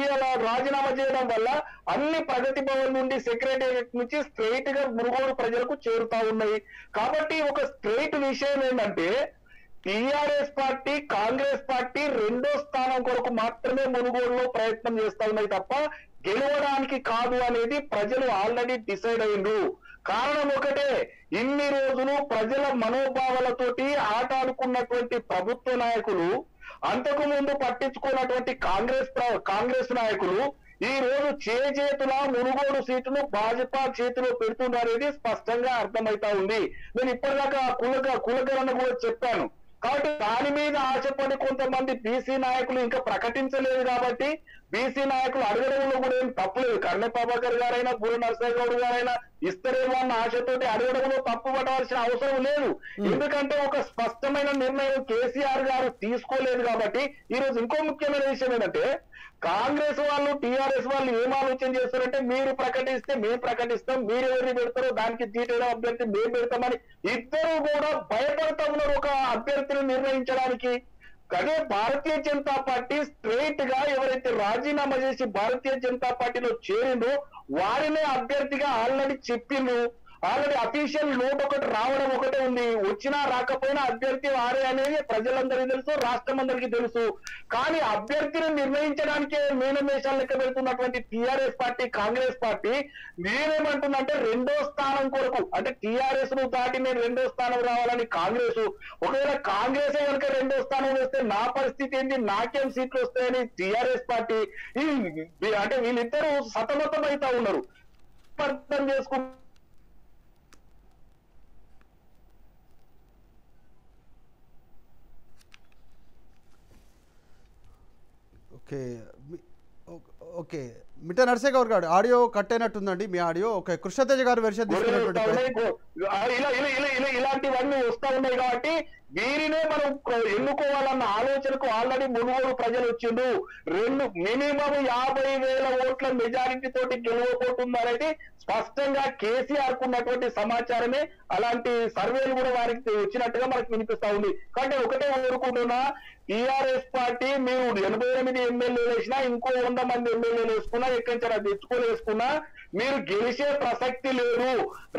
ఇలా రాజీనామా చేయడం వల్ల అన్ని ప్రగతి భవన్ నుండి సెక్రటేరియట్ నుంచి స్ట్రెయిట్ గా మునుగోడు ప్రజలకు చేరుతా ఉన్నాయి. కాబట్టి ఒక స్ట్రెయిట్ విషయం ఏంటంటే టిఆర్ఎస్ పార్టీ కాంగ్రెస్ పార్టీ రెండో స్థానం కొరకు మాత్రమే మునుగోడులో ప్రయత్నం చేస్తా ఉన్నాయి తప్ప గెలవడానికి కాదు అనేది ప్రజలు ఆల్రెడీ డిసైడ్ అయిండ్రు. కారణం ఒకటే, ఇన్ని రోజులు ప్రజల మనోభావాలతోటి ఆట ఆడుకున్నటువంటి ప్రభుత్వ నాయకులు, అంతకు ముందు పట్టించుకున్నటువంటి కాంగ్రెస్ కాంగ్రెస్ నాయకులు ఈ రోజు చేతుల మునుగోడు సీటును భాజపా చేతిలో పెడుతున్నారనేది స్పష్టంగా అర్థమవుతా ఉంది. నేను ఇప్పటిదాకా కులగ కులగరణ కూడా చెప్పాను. కాబట్టి దాని మీద ఆశపడి కొంతమంది బీసీ నాయకులు ఇంకా ప్రకటించలేదు కాబట్టి బీసీ నాయకులు అడగడంలో కూడా ఏం తప్పులేదు, కన్నె ప్రభాకర్ గారైనా బూర నర్సయ్య గౌడ్ గారైనా ఇస్తారేమో అన్న ఆశతోటి అడగడంలో తప్పు పడవలసిన అవసరం లేదు. ఎందుకంటే ఒక స్పష్టమైన నిర్ణయం కేసీఆర్ గారు తీసుకోలేదు కాబట్టి. ఈ రోజు ఇంకో ముఖ్యమైన విషయం ఏంటంటే కాంగ్రెస్ వాళ్ళు టీఆర్ఎస్ వాళ్ళు ఏం ఆలోచన చేస్తారంటే మీరు ప్రకటిస్తే మేము ప్రకటిస్తాం, మీరు ఎవరిని పెడతారో దానికి ధీటైన అభ్యర్థి మేము పెడతామని ఇద్దరు కూడా భయపడతా ఉన్నారు ఒక అభ్యర్థిని నిర్ణయించడానికి. అదే భారతీయ జనతా పార్టీ స్ట్రెయిట్ గా ఎవరైతే రాజీనామా చేసి భారతీయ జనతా పార్టీలో చేరిందో వారినే అభ్యర్థిగా ఆల్రెడీ చెప్పిండ్రు. ఆల్రెడీ అఫీషియల్ నోట్ ఒకటి రావడం ఒకటే ఉంది, వచ్చినా రాకపోయినా అభ్యర్థి వారే అనేది ప్రజలందరికీ తెలుసు, రాష్ట్రం అందరికీ తెలుసు. కానీ అభ్యర్థిని నిర్ణయించడానికే మేనమేషాలు లెక్క పెడుతున్నటువంటి టీఆర్ఎస్ పార్టీ కాంగ్రెస్ పార్టీ నేనేమంటుందంటే రెండో స్థానం కొరకు అంటే టీఆర్ఎస్ ను దాటి నేను రెండో స్థానం రావాలని కాంగ్రెస్, ఒకవేళ కాంగ్రెసే కనుక రెండో స్థానం వస్తే నా పరిస్థితి ఏంటి, నాకేం సీట్లు వస్తాయని టీఆర్ఎస్ పార్టీ అంటే వీళ్ళిద్దరూ సతమతం అవుతా ఉన్నారు. అర్థం చేసుకుంటారు ఓకే. ఓకే మిట నర్సయ్య గౌడ్ గారు ఆడియో కట్ అయినట్టుందండి మీ ఆడియో. ఓకే కృష్ణతేజ గారు వెర్షన్ తీసుకున్నటువంటి ఇలా ఇలా ఇలా ఇలాంటివన్నీ వస్తా ఉన్నాయి కాబట్టి వీరినే మనం ఎన్నుకోవాలన్న ఆలోచనకు ఆల్రెడీ మునుగోడు ప్రజలు వచ్చిండు. రెండు మినిమం యాభై వేల ఓట్ల మెజారిటీ తోటి గెలవబోతుందనేది స్పష్టంగా కేసీఆర్ కున్నటువంటి సమాచారమే. అలాంటి సర్వేలు కూడా వారికి వచ్చినట్టుగా మనకు వినిపిస్తా ఉంది. కాబట్టి ఒకటే కోరుకుంటున్నా, టీఆర్ఎస్ పార్టీ మీరు ఎనభై ఎనిమిది ఎమ్మెల్యేలు వేసినా ఇంకో వంద మంది ఎమ్మెల్యేలు వేసుకున్నా ఎక్కడి తెచ్చుకోలు వేసుకున్నా మీరు గెలిచే ప్రసక్తి లేదు.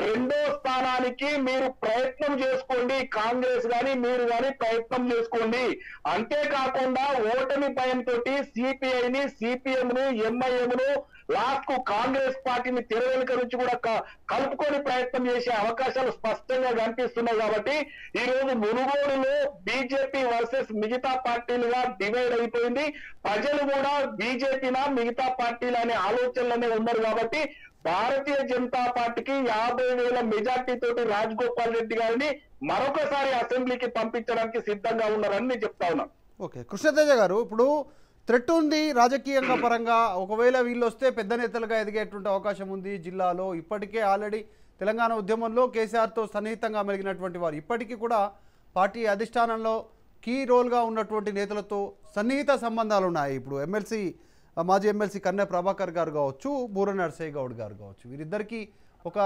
రెండో స్థానానికి మీరు ప్రయత్నం చేసుకోండి, కాంగ్రెస్ గాని మీరు గాని ప్రయత్నం చేసుకోండి. అంతేకాకుండా ఓటమి భయంతో సిపిఐని సిపిఎంను ఎంఐఎంను లాస్ట్ కు కాంగ్రెస్ పార్టీని తెరవెనుక నుంచి కూడా కలుపుకొని ప్రయత్నం చేసే అవకాశాలు స్పష్టంగా కనిపిస్తున్నాయి. కాబట్టి ఈ రోజు మునుగోడులో బీజేపీ వర్సెస్ మిగతా పార్టీలుగా డివైడ్ అయిపోయింది. ప్రజలు కూడా బీజేపీనా మిగతా పార్టీలు అనే ఆలోచనలోనే ఉన్నారు. కాబట్టి భారతీయ జనతా పార్టీకి యాభై వేల మెజార్టీ తోటి రాజగోపాల్ రెడ్డి గారిని మరొకసారి అసెంబ్లీకి పంపించడానికి సిద్ధంగా ఉన్నారని నేను చెప్తా ఉన్నాం. ఓకే కృష్ణతేజ గారు, ఇప్పుడు థ్రెట్ ఉంది రాజకీయంగా పరంగా, ఒకవేళ వీళ్ళు వస్తే పెద్ద నేతలుగా ఎదిగేటువంటి అవకాశం ఉంది జిల్లాలో. ఇప్పటికే ఆల్రెడీ తెలంగాణ ఉద్యమంలో కేసీఆర్తో సన్నిహితంగా మెలిగినటువంటి వారు ఇప్పటికీ కూడా పార్టీ అధిష్టానంలో కీ రోల్గా ఉన్నటువంటి నేతలతో సన్నిహిత సంబంధాలు ఉన్నాయి. ఇప్పుడు ఎమ్మెల్సీ మాజీ ఎమ్మెల్సీ కన్నె ప్రభాకర్ గారు కావచ్చు, బూర నర్సయ్య గౌడ్ గారు కావచ్చు, వీరిద్దరికీ ఒక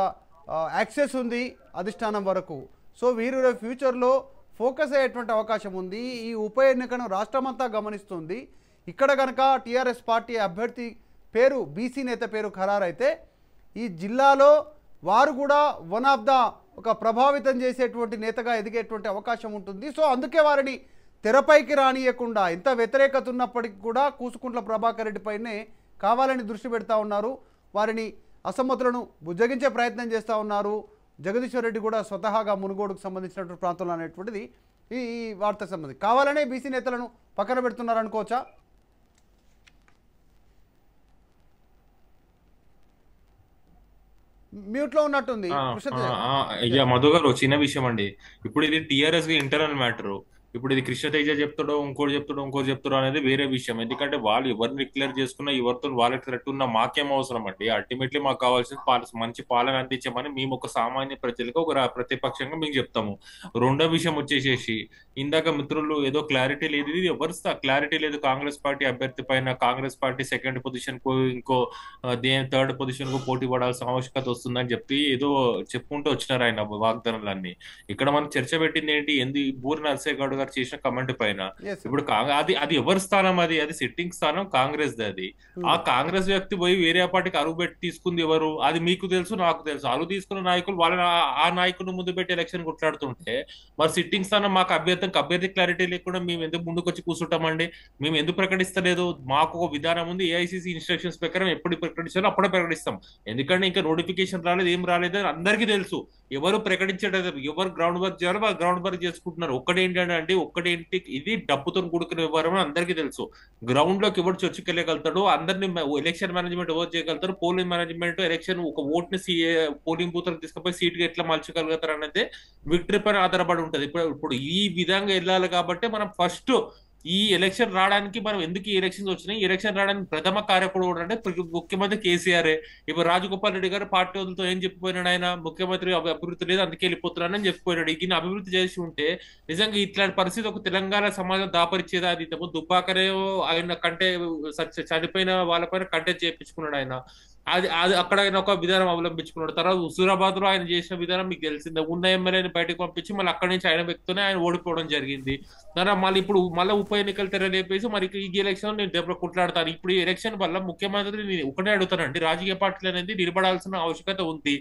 యాక్సెస్ ఉంది అధిష్టానం వరకు. సో వీరు ఫ్యూచర్లో ఫోకస్ అయ్యేటువంటి అవకాశం ఉంది. ఈ ఉప ఎన్నికను రాష్ట్రమంతా గమనిస్తుంది. ఇక్కడ కనుక టీఆర్ఎస్ పార్టీ అభ్యర్థి పేరు బీసీ నేత పేరు ఖరారైతే ఈ జిల్లాలో వారు కూడా వన్ ఆఫ్ ద ఒక ప్రభావితం చేసేటువంటి నేతగా ఎదిగేటువంటి అవకాశం ఉంటుంది. సో అందుకే వారిని తెరపైకి రానియకుండా ఇంత వ్యతిరేకత ఉన్నప్పటికీ కూడా కూసుకుంట్ల ప్రభాకర్ రెడ్డి పైనే కావాలని దృష్టి పెడతా ఉన్నారు, వారిని అసమ్మతులను బుజ్జగించే ప్రయత్నం చేస్తూ ఉన్నారు. జగదీశ్వర్ రెడ్డి కూడా స్వతహాగా మునుగోడుకు సంబంధించినటువంటి ప్రాంతంలో అనేటువంటిది ఈ వార్త సంబంధించి కావాలనే బీసీ నేతలను పక్కన పెడుతున్నారనుకోవచ్చా? మధు గారు చిన్న విషయం అండి, ఇప్పుడు ఇది టిఆర్ఎస్ ఇంటర్నల్ మ్యాటర్. ఇప్పుడు ఇది కృష్ణతేజ చెప్తాడో ఇంకోటి చెప్తాడో ఇంకోటి చెప్తాడో అనేది వేరే విషయం. ఎందుకంటే వాళ్ళు ఎవరిని డిక్లేర్ చేసుకున్నా ఎవరితో వాళ్ళకి థ్రెట్ ఉన్నా మాకేం అవసరం అండి. అల్టిమేట్లీ మాకు కావాల్సిన మంచి పాలన అందించమని మేము ఒక సామాన్య ప్రజలకు ఒక ప్రతిపక్షంగా మేము చెప్తాము. రెండో విషయం వచ్చేసేసి ఇందాక మిత్రులు ఏదో క్లారిటీ లేదు, ఇది ఎవరు క్లారిటీ లేదు కాంగ్రెస్ పార్టీ అభ్యర్థి పైన. కాంగ్రెస్ పార్టీ సెకండ్ పొజిషన్ కు ఇంకో దేని థర్డ్ పొజిషన్ కు పోటీ పడాల్సిన ఆవశ్యకత వస్తుందని చెప్పి ఏదో చెప్పుకుంటూ వచ్చినారు ఆయన వాగ్దానాలన్నీ. ఇక్కడ మనం చర్చ పెట్టింది ఏంటి ఎందు బూర నర్సయ్య గౌడ్ గారు చేసిన కమెంట్ పైన. ఇప్పుడు అది అది ఎవరి స్థానం, అది అది సిట్టింగ్ స్థానం కాంగ్రెస్ ది. అది ఆ కాంగ్రెస్ వ్యక్తి పోయి వేరే పార్టీకి అరువు పెట్టి తీసుకుంది ఎవరు, అది మీకు తెలుసు నాకు తెలుసు. అరువు తీసుకున్న నాయకులు వాళ్ళ ఆ నాయకుని ముందు పెట్టి ఎలక్షన్ కొట్లాడుతుంటే మరి సిట్టింగ్ స్థానం మాకు అభ్యర్థికి అభ్యర్థి క్లారిటీ లేకుండా మేము ఎందుకు ముందుకు వచ్చి కూర్చుంటామండి? మేము ఎందుకు ప్రకటిస్తలేదు? మాకు ఒక విధానం ఉంది, ఏఐసీసీ ఇన్స్ట్రక్షన్స్ ప్రకారం ఎప్పుడు ప్రకటించాలో అప్పుడే ప్రకటిస్తాం. ఎందుకంటే ఇంకా నోటిఫికేషన్ రాలేదు, ఏం రాలేదు అని అందరికీ తెలుసు. ఎవరు ప్రకటించలేదు, ఎవరు గ్రౌండ్ వర్క్ చేయాలో వాళ్ళు గ్రౌండ్ వర్క్ చేసుకుంటున్నారు. ఒక్కడేంటంటే అండి ఒక్కడేంటి ఇది డబ్బుతో కూడుకునే వ్యవహారం అని అందరికీ తెలుసు. గ్రౌండ్ లోకి ఎవరు చొచ్చుకెళ్ళగలుగుతాడు, అందరినీ ఎలక్షన్ మేనేజ్మెంట్ ఎవరు చేయగలుగుతారు, పోలింగ్ మేనేజ్మెంట్ ఎలక్షన్ ఒక ఓట్ ని పోలింగ్ బూత్ తీసుకుపోయి సీట్ ఎట్లా మార్చగలుగుతారు అనేది విక్టరీ పైన ఆధారపడి ఉంటది. ఇప్పుడు ఇప్పుడు ఈ విధంగా వెళ్ళాలి కాబట్టి మనం ఫస్ట్ ఈ ఎలక్షన్ రావడానికి మనం ఎందుకు ఈ ఎలక్షన్స్ వచ్చినాయి, ఎలక్షన్ రావడానికి ప్రథమ కార్యకూడదు అంటే ముఖ్యమంత్రి కేసీఆర్. ఇప్పుడు రాజగోపాల్ రెడ్డి గారు పార్టీ వదులతో ఏం చెప్పిపోయినాడు ఆయన, ముఖ్యమంత్రి అభివృద్ధి లేదు అందుకే వెళ్ళిపోతున్నాడని చెప్పిపోయినాడు. ఈయన అభివృద్ధి చేసి ఉంటే నిజంగా ఇట్లాంటి పరిస్థితి ఒక తెలంగాణ సమాజం దాపరిచేదా? అది ఇంతకు దుబ్బాకనే ఆయన కంటే చనిపోయిన వాళ్ళపైన కంటే చేయించుకున్నాడు ఆయన. అది అది అక్కడ ఆయన ఒక విధానం అవలంబించుకున్నాడు. తర్వాత హుజూరాబాద్ లో ఆయన చేసిన విధానం మీకు తెలిసిందే, ఉన్న ఎమ్మెల్యేని బయటకు పంపించి మళ్ళీ అక్కడి నుంచి ఆయన వ్యక్తితోనే ఆయన ఓడిపోవడం జరిగింది. దాని మళ్ళీ ఇప్పుడు మళ్ళీ ఉప ఎన్నికలు తెరలేపేసి మరి ఈ ఎలక్షన్ నేను దెబ్బ కొట్లాడతాను. ఇప్పుడు ఈ ఎలక్షన్ వల్ల ముఖ్యమంత్రి నేను ఒకటే అడుగుతానండి, రాజకీయ పార్టీలు అనేది నిలబడాల్సిన ఆవశ్యకత ఉంది.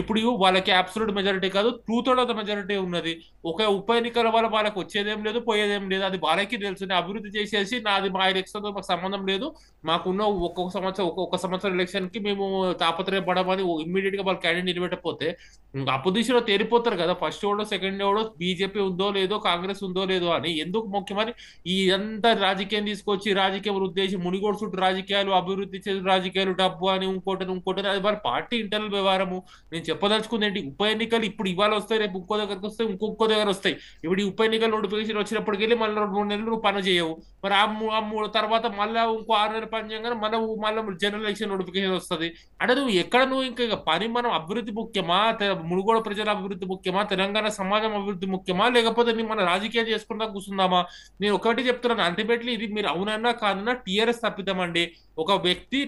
ఇప్పుడు వాళ్ళకి అబ్సల్యూట్ మెజారిటీ కాదు, two third of the majority ఉన్నది. ఒక ఉప ఎన్నికల వల్ల వాళ్ళకి వచ్చేదేం లేదు, పోయేదేం లేదు, అది వాళ్ళకి తెలుసు. అభివృద్ధి చేసేసి నాది మా ఎలక్షన్ తో మాకు సంబంధం లేదు, మాకున్న ఒక్కొక్క సంవత్సరం ఒక్కొక్క సంవత్సరం ఎలక్షన్ కి మేము తాపత్రయపడమని ఇమిడియట్ గా వాళ్ళ క్యాండిడేట్ నిలబెట్టకపోతే అపోజిషన్ లో తేరిపోతారు కదా. ఫస్ట్ ఎవడో సెకండ్ ఎవడో బీజేపీ ఉందో లేదో కాంగ్రెస్ ఉందో లేదో అని ఎందుకు ముఖ్యమని ఇదంతా రాజకీయం తీసుకొచ్చి రాజకీయం ఉద్దేశం మునిగోడు చుట్టూ రాజకీయాలు అభివృద్ధి చేసే రాజకీయాలు డబ్బు అని ఇంకోటి ఇంకోటి అది వాళ్ళ పార్టీ ఇంటర్నల్ వ్యవహారము. నేను చెప్పదలుచుకుంది ఏంటి, ఉప ఎన్నికలు ఇప్పుడు ఇవాళ వస్తాయి, రేపు ఇంకో దగ్గరకు వస్తాయి, ఇంకొకో దగ్గర వస్తాయి. ఇప్పుడు ఈ ఉప ఎన్నికల నోటిఫికేషన్ వచ్చినప్పటికెళ్ళి మళ్ళీ రెండు మూడు నెలలు నువ్వు పని చేయవు, మరి ఆ మూడు తర్వాత మళ్ళీ ఇంకో ఆరు నెలలు పని చేయగానే మనం మళ్ళీ జనరల్ ఎలక్షన్ నోటిఫికేషన్ వస్తుంది. అంటే నువ్వు ఎక్కడ నువ్వు ఇంకా పని మనం అభివృద్ధి ముఖ్యమా, మునుగోడు ప్రజల అభివృద్ధి ముఖ్యమా, తెలంగాణ సమాజం అభివృద్ధి ముఖ్యమా, లేకపోతే నేను మన రాజకీయాలు చేసుకుంటా కూర్చుందామా? నేను ఒకటి చెప్తున్నాను, అల్టిమేట్లీ ఇది మీరు అవునన్నా కాదన్నా టీఆర్ఎస్ తప్పిద్దామండి. ఒక వ్యక్తి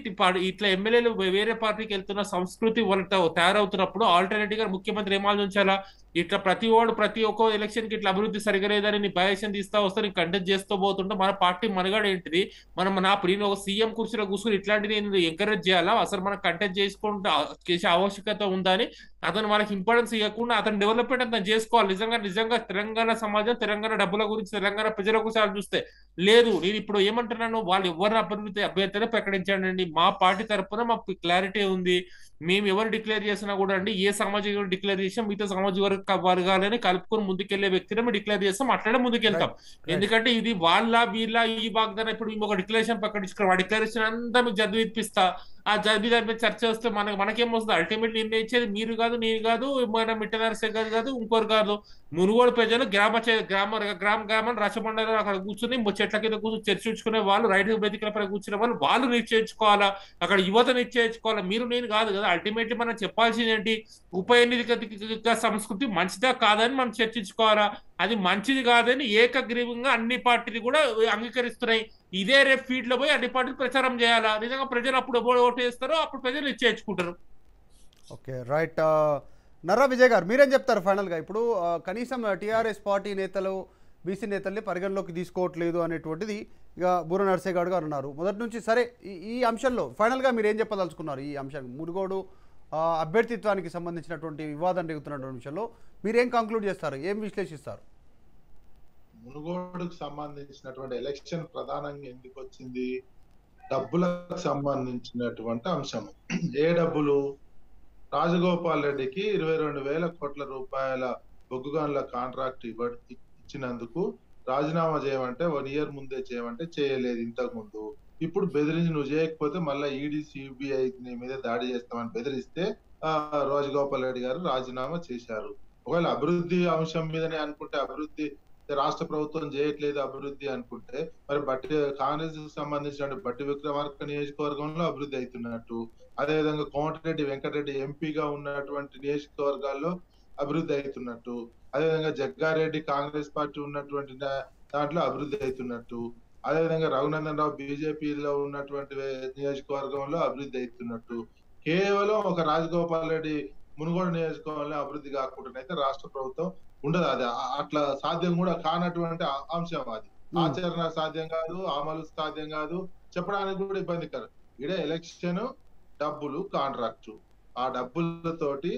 ఇట్లా ఎమ్మెల్యేలు వేరే పార్టీకి వెళ్తున్న సంస్కృతి వాళ్ళ తయారవుతున్నప్పుడు ఆల్టర్నేటివ్ గా ముఖ్యమంత్రి ఏం ఆలోచించాలా? ఇట్లా ప్రతి వాడు ప్రతి ఒక్క ఎలక్షన్ కి ఇట్లా అభివృద్ధి సరిగా లేదని నీ బయాక్షన్ తీస్తా వస్తా నీ కంటెస్ట్ చేస్తూ పోతుంటే మన పార్టీ మనగాడ ఏంటిది? మనం నా నేను ఒక సీఎం కుర్చీలో కూర్చుని ఇట్లాంటిది నేను ఎంకరేజ్ చేయాలా? అసలు మనం కంటెస్ట్ చేసుకుంటే చేసే ఆవశ్యకత ఉందా అని అతను మనకి ఇంపార్టెన్స్ ఇవ్వకుండా అతను డెవలప్మెంట్ అతను చేసుకోవాలి. నిజంగా నిజంగా తెలంగాణ సమాజం తెలంగాణ డబ్బుల గురించి తెలంగాణ ప్రజల గురించి చూస్తే లేదు. నేను ఇప్పుడు ఏమంటున్నాను, వాళ్ళు ఎవరిని అభివృద్ధి అభ్యర్థులు ప్రకటించానండి, మా పార్టీ తరఫున మాకు క్లారిటీ ఉంది, మేము ఎవరు డిక్లేర్ చేసినా కూడా అండి ఏ సామాజిక డిక్లేర్ చేసినా మిగతా సామాజిక వర్గ వర్గాలని కలుపుకొని ముందుకెళ్లే వ్యక్తిని మేము డిక్లేర్ చేస్తాం, అట్లనే ముందుకెళ్తాం. ఎందుకంటే ఇది వాళ్ళ వీళ్ళ ఈ వాగ్దానం ఇప్పుడు మేము ఒక డిక్లరేషన్ ప్రకటించుకున్నాం, ఆ డిక్లరేషన్ అంతా మీకు చదివిపిస్తా, ఆ చదివి దాని మీద చర్చ వస్తే మనకు మనకేం వస్తుంది? అల్టిమేట్లీ నిర్ణయించేది మీరు కాదు, నేను కాదు, మన మిట్ట నరసింహ కాదు, ఇంకోరు కాదు. మునుగోడు ప్రజలు గ్రామ గ్రామ గ్రామ గ్రామాన్ని రచమండలం అక్కడ కూర్చుని చెట్ల కింద కూర్చొని చర్చించుకునే వాళ్ళు, రైతు బతికల పైన కూర్చునే వాళ్ళు వాళ్ళు నిశ్చయించుకోవాలా, అక్కడ యువత నిశ్చయించుకోవాలా, మీరు నేను కాదు కదా. అల్టిమేట్లీ మనం చెప్పాల్సింది ఏంటి, ఉప ఎన్నిక సంస్కృతి మంచిదా కాదని మనం చర్చించుకోవాలా, అది మంచిది కాదని ఏకగ్రీవంగా అన్ని పార్టీలు కూడా అంగీకరిస్తున్నాయి. ఇదే రేపు ఫీల్డ్ లో పోయి అన్ని పార్టీలు ప్రచారం చేయాలా? నిజంగా ప్రజలు అప్పుడు ఓటు వేస్తారో అప్పుడు ప్రజలు నిశ్చయించుకుంటారు. ఓకే రైట్, నర్రా విజయ్ గారు మీరేం చెప్తారు? ఫైనల్గా ఇప్పుడు కనీసం టీఆర్ఎస్ పార్టీ నేతలు బీసీ నేతల్ని పరిగణలోకి తీసుకోవట్లేదు అనేటువంటిది ఇక బూర నర్సయ్య గౌడ్ గారు అన్నారు మొదటి నుంచి. సరే ఈ అంశంలో ఫైనల్గా మీరు ఏం చెప్పదలుచుకున్నారు? ఈ అంశాన్ని మునుగోడు అభ్యర్థిత్వానికి సంబంధించినటువంటి వివాదం రేగుతున్నటువంటి విషయంలో మీరేం కంక్లూడ్ చేస్తారు, ఏం విశ్లేషిస్తారు? మునుగోడుకు సంబంధించినటువంటి ఎలక్షన్ ప్రధానంగా ఎందుకు వచ్చింది, డబ్బులకు సంబంధించినటువంటి అంశం. ఏ డబ్బులు? రాజగోపాల్ రెడ్డికి ఇరవై రెండు వేల కోట్ల రూపాయల బొగ్గు గనుల కాంట్రాక్ట్ ఇవ్వ ఇచ్చినందుకు రాజీనామా చేయమంటే వన్ ఇయర్ ముందే చేయమంటే చేయలేదు ఇంతకు ముందు. ఇప్పుడు బెదిరించి నువ్వు చేయకపోతే మళ్ళీ ఈడీ సిబిఐ నీ మీద దాడి చేస్తామని బెదిరిస్తే ఆ రాజగోపాల్ రెడ్డి గారు రాజీనామా చేశారు. ఒకవేళ అభివృద్ధి అంశం మీదనే అనుకుంటే, అభివృద్ధి రాష్ట్ర ప్రభుత్వం చేయట్లేదు అభివృద్ధి అనుకుంటే, మరి బట్టి కాంగ్రెస్ కు సంబంధించిన బట్టి విక్రమార్క నియోజకవర్గంలో అభివృద్ధి అవుతున్నట్టు, అదేవిధంగా కోమటిరెడ్డి వెంకటరెడ్డి ఎంపీగా ఉన్నటువంటి నియోజకవర్గాల్లో అభివృద్ధి అవుతున్నట్టు, అదేవిధంగా జగ్గారెడ్డి కాంగ్రెస్ పార్టీ ఉన్నటువంటి దాంట్లో అభివృద్ధి అవుతున్నట్టు, అదేవిధంగా రఘునందన్ రావు బీజేపీలో ఉన్నటువంటి నియోజకవర్గంలో అభివృద్ధి అవుతున్నట్టు, కేవలం ఒక రాజగోపాల్ రెడ్డి మునుగోడు నియోజకవర్గంలో అభివృద్ధి కాకుండా అయితే రాష్ట్ర ప్రభుత్వం ఉండదు. అది అట్లా సాధ్యం కూడా కానటువంటి అంశం, అది ఆచరణ సాధ్యం కాదు, అమలు సాధ్యం కాదు, చెప్పడానికి కూడా ఇబ్బందికరం. ఇదే ఎలక్షన్ డబ్బులు కాంట్రాక్టు, ఆ డబ్బులతోటి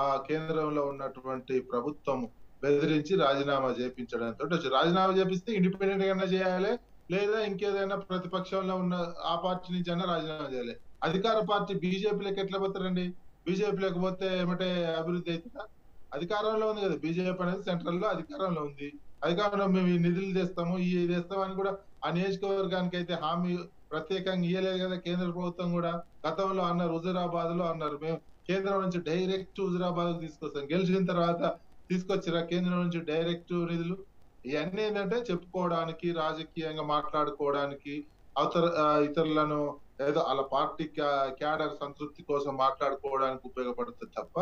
ఆ కేంద్రంలో ఉన్నటువంటి ప్రభుత్వం బెదిరించి రాజీనామా చేయించడంతో వచ్చి, రాజీనామా చేపిస్తే ఇండిపెండెంట్ గా చేయాలి, లేదా ఇంకేదైనా ప్రతిపక్షంలో ఉన్న ఆ పార్టీ నుంచి అయినా రాజీనామా చేయాలి. అధికార పార్టీ బీజేపీలకు ఎట్లా పోతారండి? బీజేపీ లేకపోతే ఏమంటే అభివృద్ధి అవుతుందా? అధికారంలో ఉంది కదా బీజేపీ అనేది, సెంట్రల్ లో అధికారంలో ఉంది, అధికారంలో మేము నిధులు తెస్తాము ఈ తెస్తాము అని కూడా ఆ నియోజకవర్గానికి అయితే హామీ ప్రత్యేకంగా ఇయ్యలేదు కదా కేంద్ర ప్రభుత్వం కూడా. గతంలో అన్నారు హుజూరాబాద్ లో అన్నారు మేము కేంద్రం నుంచి డైరెక్ట్ హుజూరాబాద్ తీసుకొస్తాం, గెలిచిన తర్వాత తీసుకొచ్చిరా కేంద్రం నుంచి డైరెక్ట్ నిధులు? ఇవన్నీ ఏంటంటే చెప్పుకోవడానికి, రాజకీయంగా మాట్లాడుకోవడానికి, అవతర ఇతరులను ఏదో వాళ్ళ పార్టీ క్యాడర్ సంతృప్తి కోసం మాట్లాడుకోవడానికి ఉపయోగపడుతుంది తప్ప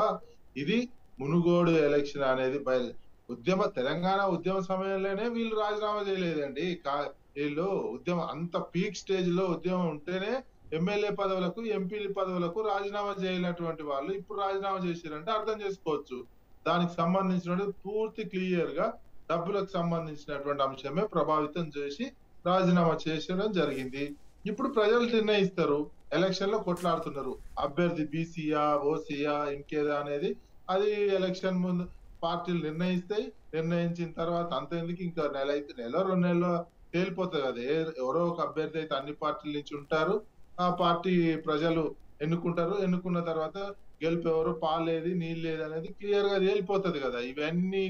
ఇది మునుగోడు ఎలక్షన్ అనేది బయలు ఉద్యమ తెలంగాణ ఉద్యమ సమయంలోనే వీళ్ళు రాజీనామా చేయలేదండి. వీళ్ళు ఉద్యమం అంత పీక్ స్టేజ్ లో ఉద్యమం ఉంటేనే ఎమ్మెల్యే పదవులకు ఎంపీ పదవులకు రాజీనామా చేయనటువంటి వాళ్ళు ఇప్పుడు రాజీనామా చేశారంటే అర్థం చేసుకోవచ్చు. దానికి సంబంధించిన పూర్తి క్లియర్ గా డబ్బులకు సంబంధించినటువంటి అంశమే ప్రభావితం చేసి రాజీనామా చేయడం జరిగింది. ఇప్పుడు ప్రజలు నిర్ణయిస్తారు, ఎలక్షన్ లో కొట్లాడుతున్నారు, అభ్యర్థి బీసీయా ఓసీయా ఇంకేదా అనేది అది ఎలక్షన్ ముందు పార్టీలు నిర్ణయిస్తాయి. నిర్ణయించిన తర్వాత అంతేందుకు ఇంకా నెల అయితే నెల రెండు నెలలో తేలిపోతుంది కదా, ఎవరో ఒక అభ్యర్థి అయితే అన్ని పార్టీల నుంచి ఉంటారు, पार्टी ప్రజలు ఎన్నుకుంటారు ఎన్నుకున్న తర్వాత గెలుపెవరు పాలేది నీలేది అనేది క్లియర్ గా తెలిపోతది కదా ఇవన్నీ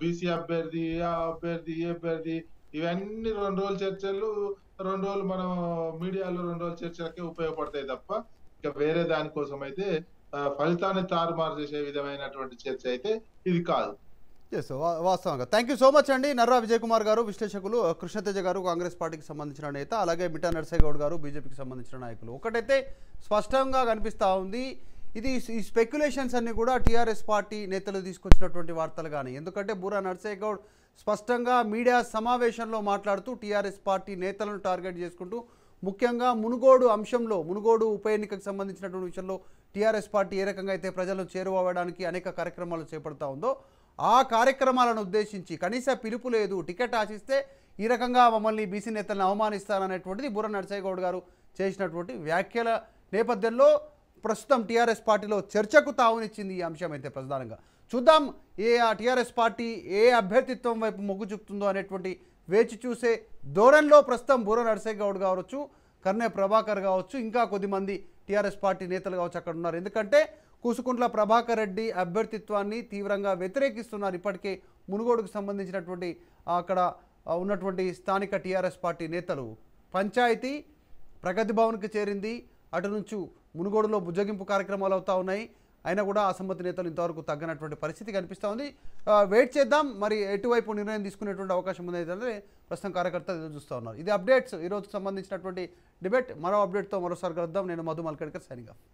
బీసీ అభ్యర్థి అభ్యర్థి అభ్యర్థి ఇవన్నీ రెండు రోజుల చర్చలు రెండు రోజులు మనం మీడియాలో రెండు రోజుల చర్చలకే ఉపయోగపడతాయి తప్ప ఇక వేరే దానికోసం అయితే ఫలితాన్ని తారుమారు చేసే విధమైనటువంటి చర్చ అయితే ఇది కాదు వాస్తవంగా థ్యాంక్ యూ సో మచ్ అండి నర్రా విజయ్ కుమార్ గారు విశ్లేషకులు కృష్ణతేజ గారు కాంగ్రెస్ పార్టీకి సంబంధించిన నేత అలాగే బిటా నర్సయ్య గౌడ్ గారు బీజేపీకి సంబంధించిన నాయకులు ఒకటైతే స్పష్టంగా కనిపిస్తూ ఉంది ఇది ఈ స్పెక్యులేషన్స్ అన్ని కూడా టీఆర్ఎస్ పార్టీ నేతలు తీసుకొచ్చినటువంటి వార్తలు కానీ ఎందుకంటే బూరా నర్సయ్య గౌడ్ స్పష్టంగా మీడియా సమావేశంలో మాట్లాడుతూ టీఆర్ఎస్ పార్టీ నేతలను టార్గెట్ చేసుకుంటూ ముఖ్యంగా మునుగోడు అంశంలో మునుగోడు ఉప ఎన్నికకు సంబంధించినటువంటి విషయంలో టీఆర్ఎస్ పార్టీ ఏ రకంగా అయితే ప్రజలను చేరువవ్వడానికి అనేక కార్యక్రమాలు చేపడతా ఉందో ఆ కార్యక్రమాలను ఉద్దేశించి కనీస పిలుపు లేదు టికెట్ ఆశిస్తే ఈ రకంగా మమ్మల్ని బీసీ నేతలను అవమానిస్తారనేటువంటిది బూరా నర్సయ్య గౌడ్ గారు చేసినటువంటి వ్యాఖ్యల నేపథ్యంలో ప్రస్తుతం టీఆర్ఎస్ పార్టీలో చర్చకు తావునిచ్చింది ఈ అంశం అయితే ప్రధానంగా చూద్దాం ఏ ఆ టీఆర్ఎస్ పార్టీ ఏ అభ్యర్థిత్వం వైపు మొగ్గు చూపుతుందో అనేటువంటి వేచి చూసే ధోరణిలో ప్రస్తుతం బూరా నర్సయ్య గౌడ్ కావచ్చు కర్నే ప్రభాకర్ కావచ్చు ఇంకా కొద్దిమంది టీఆర్ఎస్ పార్టీ నేతలు కావచ్చు అక్కడ ఉన్నారు ఎందుకంటే కూసుకుంట్ల ప్రభాకర్ రెడ్డి అభ్యర్థిత్వాన్ని తీవ్రంగా వ్యతిరేకిస్తున్నారు ఇప్పటికే మునుగోడుకు సంబంధించినటువంటి అక్కడ ఉన్నటువంటి స్థానిక టీఆర్ఎస్ పార్టీ నేతలు పంచాయతీ ప్రగతి భవన్కి చేరింది అటు నుంచి మునుగోడులో బుజ్జగింపు కార్యక్రమాలు అవుతా ఉన్నాయి అయినా కూడా అసమ్మతి నేతలు ఇంతవరకు తగ్గనటువంటి పరిస్థితి కనిపిస్తూ ఉంది వెయిట్ చేద్దాం మరి ఎటువైపు నిర్ణయం తీసుకునేటువంటి అవకాశం ఉందైతే ప్రస్తుతం కార్యకర్తలు ఎదురు చూస్తూ ఉన్నారు ఇది అప్డేట్స్ ఈరోజుకు సంబంధించినటువంటి డిబేట్ మరో అప్డేట్తో మరోసారి కలుద్దాం నేను మధు మల్కడ్కర్ సైనింగ్ ఆఫ్